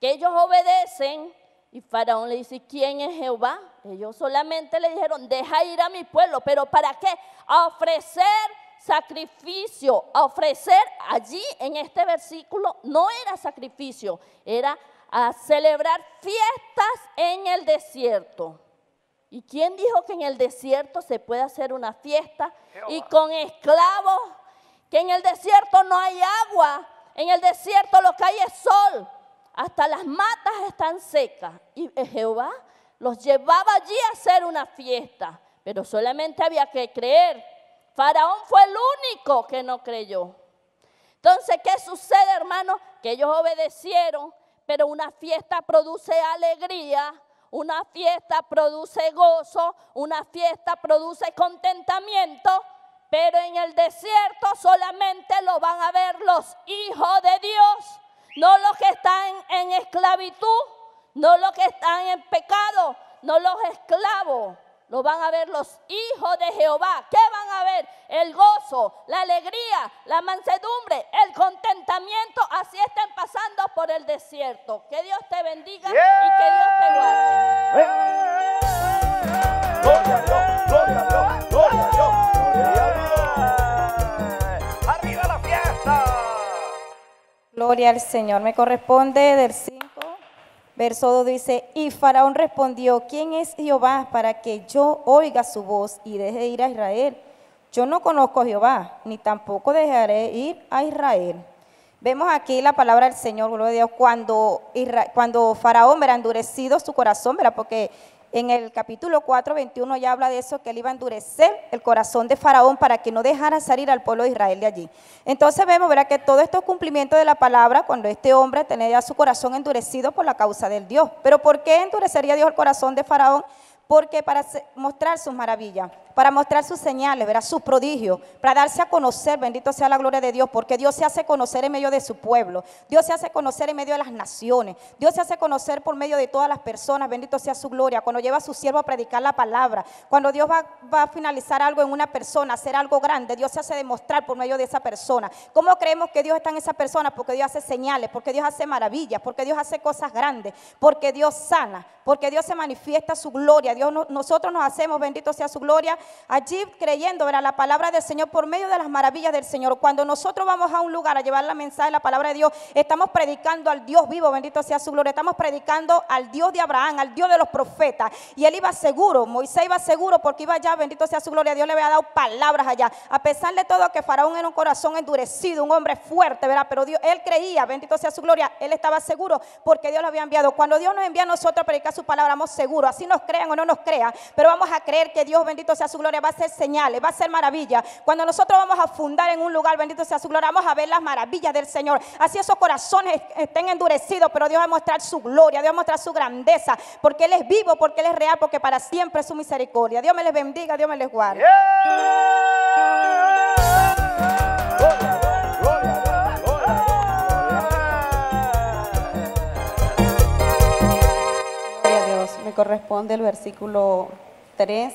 Que ellos obedecen y Faraón le dice, ¿quién es Jehová? Ellos solamente le dijeron, deja ir a mi pueblo, pero ¿para qué? A ofrecer sacrificio, a ofrecer allí en este versículo no era sacrificio, era a celebrar fiestas en el desierto. ¿Y quién dijo que en el desierto se puede hacer una fiesta? Jehová. Y con esclavos, que en el desierto no hay agua, en el desierto lo que hay es sol, hasta las matas están secas. Y Jehová los llevaba allí a hacer una fiesta, pero solamente había que creer. Faraón fue el único que no creyó. Entonces, ¿qué sucede, hermano? Que ellos obedecieron, pero una fiesta produce alegría. Una fiesta produce gozo, una fiesta produce contentamiento, pero en el desierto solamente lo van a ver los hijos de Dios, no los que están en esclavitud, no los que están en pecado, no los esclavos, lo van a ver los hijos de Jehová. ¿Qué van a ver? El gozo, la alegría, la mansedumbre, el contentamiento. Así están pasando por el desierto. Que Dios te bendiga y que Dios te guarde. Gloria a Dios, gloria a Dios, gloria a Dios, gloria a Dios. ¡Arriba la fiesta! Gloria al Señor. Me corresponde del 5. Verso 2 dice, y Faraón respondió, ¿quién es Jehová para que yo oiga su voz y deje de ir a Israel? Yo no conozco a Jehová, ni tampoco dejaré ir a Israel. Vemos aquí la palabra del Señor, gloria a Dios, cuando Faraón verá endurecido su corazón, ¿verdad? Porque en el capítulo 4, 21 ya habla de eso, que él iba a endurecer el corazón de Faraón para que no dejara salir al pueblo de Israel de allí. Entonces vemos, ¿verdad?, que todo esto es cumplimiento de la palabra cuando este hombre tenía su corazón endurecido por la causa del Dios. ¿Pero por qué endurecería Dios el corazón de Faraón? Porque para mostrar sus maravillas, para mostrar sus señales, ¿verdad?, sus prodigios, para darse a conocer, bendito sea la gloria de Dios, porque Dios se hace conocer en medio de su pueblo, Dios se hace conocer en medio de las naciones, Dios se hace conocer por medio de todas las personas, bendito sea su gloria, cuando lleva a su siervo a predicar la palabra, cuando Dios va a finalizar algo en una persona, hacer algo grande, Dios se hace demostrar por medio de esa persona. ¿Cómo creemos que Dios está en esa persona? Porque Dios hace señales, porque Dios hace maravillas, porque Dios hace cosas grandes, porque Dios sana, porque Dios se manifiesta su gloria. Dios, nosotros nos hacemos, bendito sea su gloria, allí creyendo, ¿verdad?, la palabra del Señor por medio de las maravillas del Señor. Cuando nosotros vamos a un lugar a llevar la mensaje, la palabra de Dios, estamos predicando al Dios vivo, bendito sea su gloria, estamos predicando al Dios de Abraham, al Dios de los profetas. Y él iba seguro, Moisés iba seguro porque iba allá, bendito sea su gloria, Dios le había dado palabras allá. A pesar de todo que Faraón era un corazón endurecido, un hombre fuerte, ¿verdad?, pero Dios, él creía, bendito sea su gloria, él estaba seguro porque Dios lo había enviado. Cuando Dios nos envía a nosotros a predicar su palabra, vamos seguros, así nos crean o no nos crean, pero vamos a creer que Dios, bendito sea su gloria, va a hacer señales, va a hacer maravillas. Cuando nosotros vamos a fundar en un lugar, bendito sea su gloria, vamos a ver las maravillas del Señor. Así esos corazones estén endurecidos, pero Dios va a mostrar su gloria, Dios va a mostrar su grandeza, porque Él es vivo, porque Él es real, porque para siempre es su misericordia. Dios me les bendiga, Dios me les guarde. Me corresponde el versículo 3,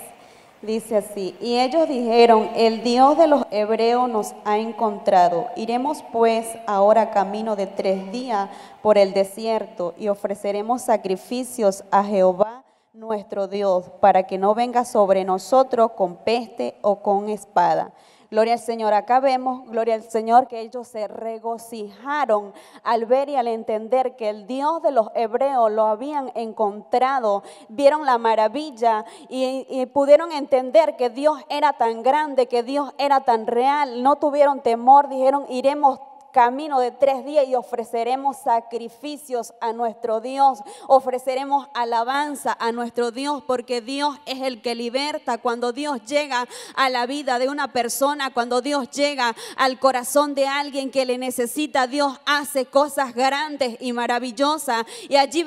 dice así, y ellos dijeron, el Dios de los hebreos nos ha encontrado, iremos pues ahora camino de 3 días por el desierto y ofreceremos sacrificios a Jehová nuestro Dios, para que no venga sobre nosotros con peste o con espada. Gloria al Señor. Acá vemos, gloria al Señor, que ellos se regocijaron al ver y al entender que el Dios de los hebreos lo habían encontrado, vieron la maravilla y pudieron entender que Dios era tan grande, que Dios era tan real, no tuvieron temor, dijeron, iremos camino de 3 días y ofreceremos sacrificios a nuestro Dios, ofreceremos alabanza a nuestro Dios, porque Dios es el que liberta. Cuando Dios llega a la vida de una persona, cuando Dios llega al corazón de alguien que le necesita, Dios hace cosas grandes y maravillosas, y allí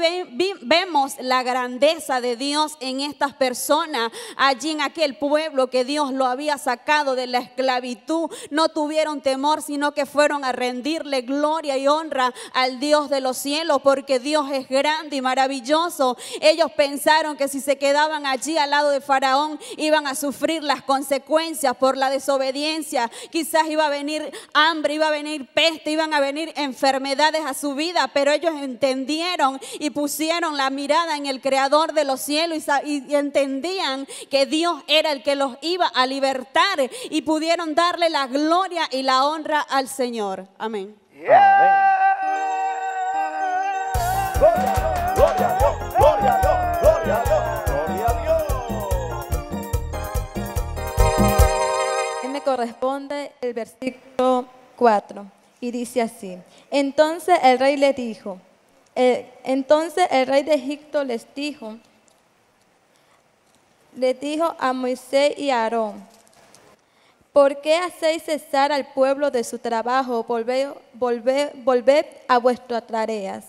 vemos la grandeza de Dios en estas personas. Allí en aquel pueblo que Dios lo había sacado de la esclavitud, no tuvieron temor, sino que fueron a rendirle gloria y honra al Dios de los cielos, porque Dios es grande y maravilloso. Ellos pensaron que si se quedaban allí al lado de Faraón iban a sufrir las consecuencias por la desobediencia. Quizás iba a venir hambre, iba a venir peste, iban a venir enfermedades a su vida, pero ellos entendieron y pusieron la mirada en el Creador de los cielos y entendían que Dios era el que los iba a libertar, y pudieron darle la gloria y la honra al Señor. Amén. Gloria, gloria a Dios, gloria a Dios, gloria a Dios, gloria a Dios. Y me corresponde el versículo 4 y dice así: entonces el rey les dijo, entonces el rey de Egipto les dijo a Moisés y a Aarón: ¿por qué hacéis cesar al pueblo de su trabajo? Volved a vuestras tareas.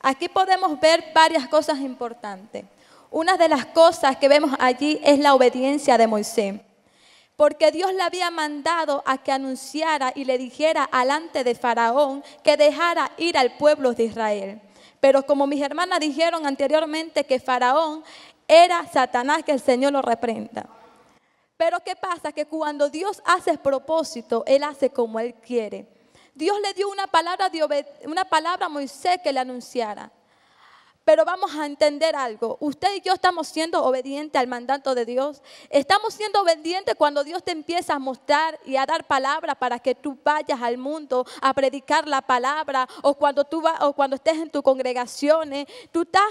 Aquí podemos ver varias cosas importantes. Una de las cosas que vemos allí es la obediencia de Moisés, porque Dios le había mandado a que anunciara y le dijera delante de Faraón que dejara ir al pueblo de Israel. Pero como mis hermanas dijeron anteriormente, que Faraón era Satanás, que el Señor lo reprenda. Pero ¿qué pasa? Que cuando Dios hace el propósito, Él hace como Él quiere. Dios le dio una palabra a Moisés que le anunciara. Pero vamos a entender algo. Usted y yo estamos siendo obedientes al mandato de Dios. Estamos siendo obedientes cuando Dios te empieza a mostrar y a dar palabra para que tú vayas al mundo a predicar la palabra, o cuando estés en tus congregaciones, tú estás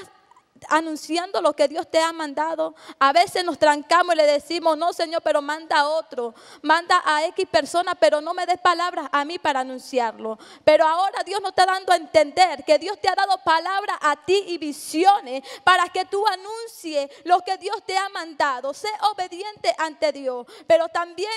anunciando lo que Dios te ha mandado. A veces nos trancamos y le decimos: no, Señor, pero manda a otro, manda a X persona, pero no me des palabras a mí para anunciarlo. Pero ahora Dios nos está dando a entender que Dios te ha dado palabras a ti y visiones para que tú anuncies lo que Dios te ha mandado. Sé obediente ante Dios. Pero también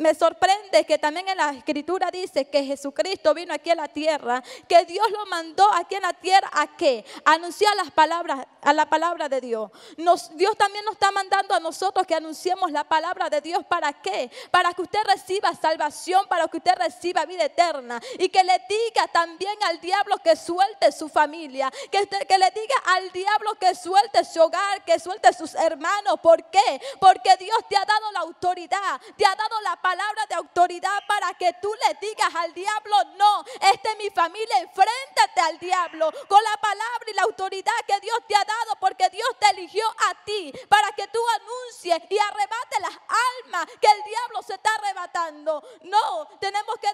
me sorprende que también en la Escritura dice que Jesucristo vino aquí a la tierra, que Dios lo mandó aquí en la tierra ¿a qué? A anunciar las palabras, a la palabra de Dios. Dios también nos está mandando a nosotros que anunciemos la palabra de Dios. ¿Para qué? Para que usted reciba salvación, para que usted reciba vida eterna, y que le diga también al diablo que suelte su familia, que le diga al diablo que suelte su hogar, que suelte sus hermanos. ¿Por qué? Porque Dios te ha dado la autoridad, te ha dado la palabra de autoridad para que tú le digas al diablo: no, esta es mi familia. Enfréntate al diablo con la palabra y la autoridad que Dios te ha dado, porque Dios te eligió a ti para que tú anuncies y arrebates las almas que el diablo se está arrebatando. No, tenemos que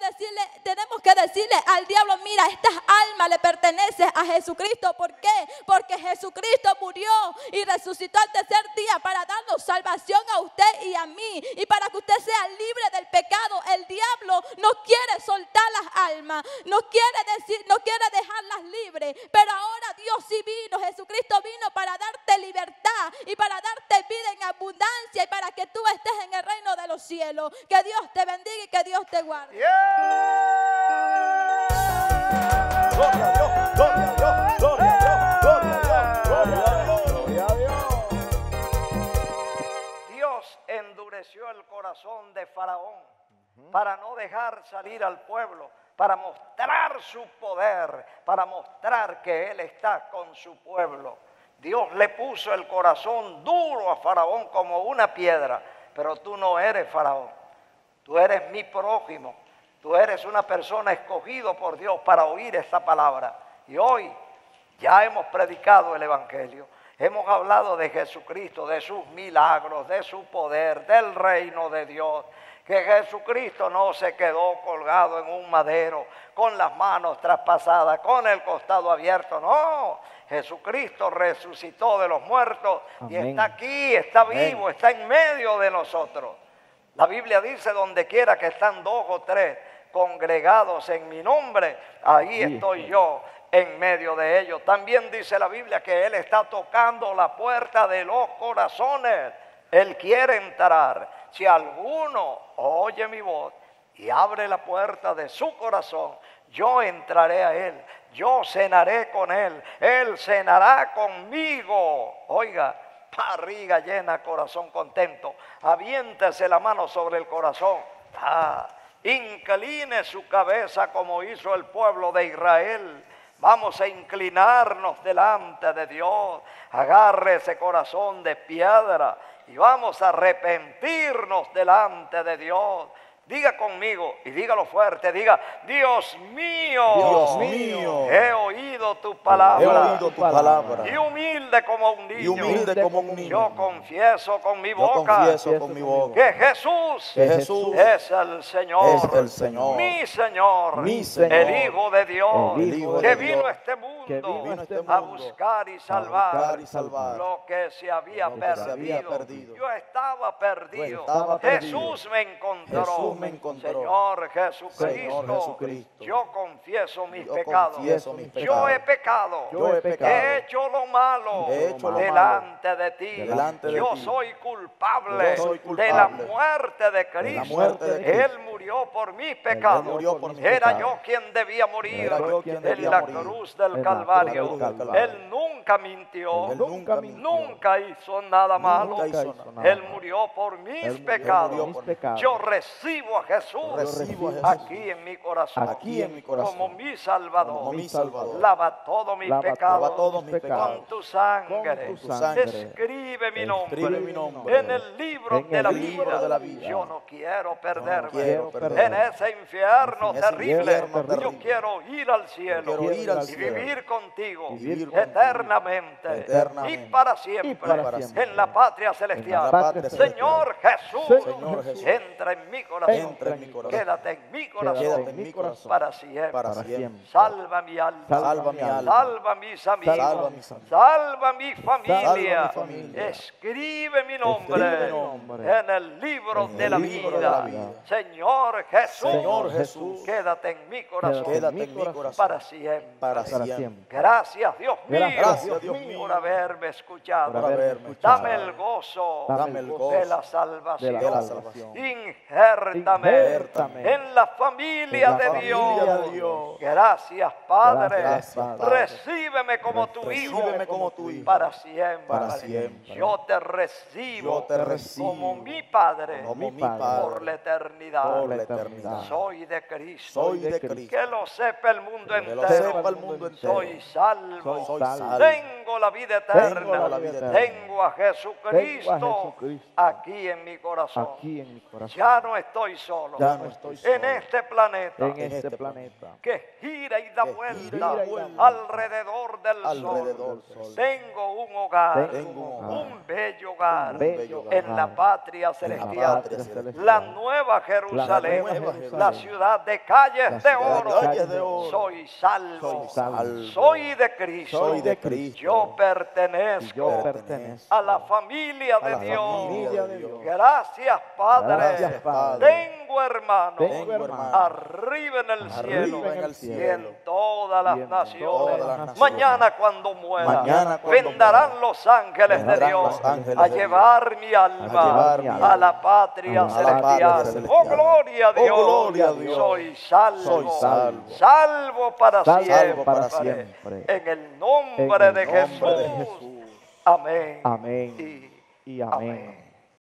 decirle al diablo: mira, estas almas le pertenecen a Jesucristo. ¿Por qué? Porque Jesucristo murió y resucitó al tercer día para darnos salvación a usted y a mí, y para que usted sea libre del pecado. El diablo no quiere soltar las almas, no quiere dejarlas libres, pero ahora Dios sí vino. Jesucristo vino para darte libertad y para darte vida en abundancia, y para que tú estés en el reino de los cielos. Que Dios te bendiga y que Dios te guarde. Gloria a Dios, gloria a Dios, gloria a Dios, gloria a Dios, gloria a Dios. Dios endureció el corazón de Faraón para no dejar salir al pueblo, para mostrar su poder, para mostrar que Él está con su pueblo. Dios le puso el corazón duro a Faraón como una piedra. Pero tú no eres Faraón, tú eres mi prójimo, tú eres una persona escogida por Dios para oír esta palabra. Y hoy ya hemos predicado el Evangelio, hemos hablado de Jesucristo, de sus milagros, de su poder, del reino de Dios. Que Jesucristo no se quedó colgado en un madero con las manos traspasadas, con el costado abierto. No, Jesucristo resucitó de los muertos. Amén. Y está aquí, está vivo, amén, está en medio de nosotros. La Biblia dice: donde quiera que están 2 o 3 congregados en mi nombre, ahí estoy yo en medio de ellos. También dice la Biblia que Él está tocando la puerta de los corazones. Él quiere entrar. Si alguno oye mi voz y abre la puerta de su corazón, yo entraré a Él, yo cenaré con Él, Él cenará conmigo. Oiga, barriga llena, corazón contento. Aviéntese la mano sobre el corazón. Incline su cabeza como hizo el pueblo de Israel. Vamos a inclinarnos delante de Dios. Agarre ese corazón de piedra y vamos a arrepentirnos delante de Dios. Diga conmigo y dígalo fuerte, diga: Dios mío, he oído tu palabra, y humilde como un niño, yo confieso con mi boca que Jesús es el Señor, mi Señor, el Hijo de Dios, que vino a este mundo a buscar y salvar lo que se había perdido. Yo estaba perdido, Jesús me encontró. Señor Jesucristo, yo confieso mis pecados. Yo he pecado, he hecho lo malo delante de ti. Yo soy culpable de la muerte de Cristo. Él murió por mis pecados. Era yo quien debía morir en la cruz del Calvario. Él nunca mintió, nunca hizo nada malo. Él murió por mis pecados. Yo recibo a Jesús aquí en mi corazón como mi Salvador. Lava todos mis pecados con tu sangre. Escribe mi nombre en el libro de la vida. Yo no quiero perderme en ese infierno terrible. Yo quiero ir al cielo y vivir contigo eternamente y para siempre en la patria celestial. Señor Jesús, entra en mi corazón. Quédate en mi corazón para siempre. Salva mi alma, salva mis amigos, salva mi familia. Escribe mi nombre en el libro de la vida. Señor Jesús, quédate en mi corazón para siempre. Gracias, Dios mío, por haberme escuchado. Dame el gozo de la salvación. En la familia de Dios. Gracias, Padre. Recíbeme como tu Hijo para siempre. Yo te recibo como mi Padre por la eternidad. Soy de Cristo. Que lo sepa el mundo entero. Soy salvo. Tengo la vida eterna. Tengo a Jesucristo aquí en mi corazón. Ya no estoy solo, en este planeta, que gira y da vuelta alrededor del sol. Tengo un hogar, un bello hogar en la patria celestial, la nueva Jerusalén, la ciudad de calles de oro. Soy salvo, soy de Cristo, yo pertenezco a la familia de Dios. Gracias, Padre. Tengo hermano, arriba en el cielo y en todas las naciones. Mañana cuando muera, vendrán los ángeles de Dios a llevar mi alma a la patria celestial. Oh, gloria a Dios. Soy salvo, para siempre. En el nombre de Jesús. Amén. Amén.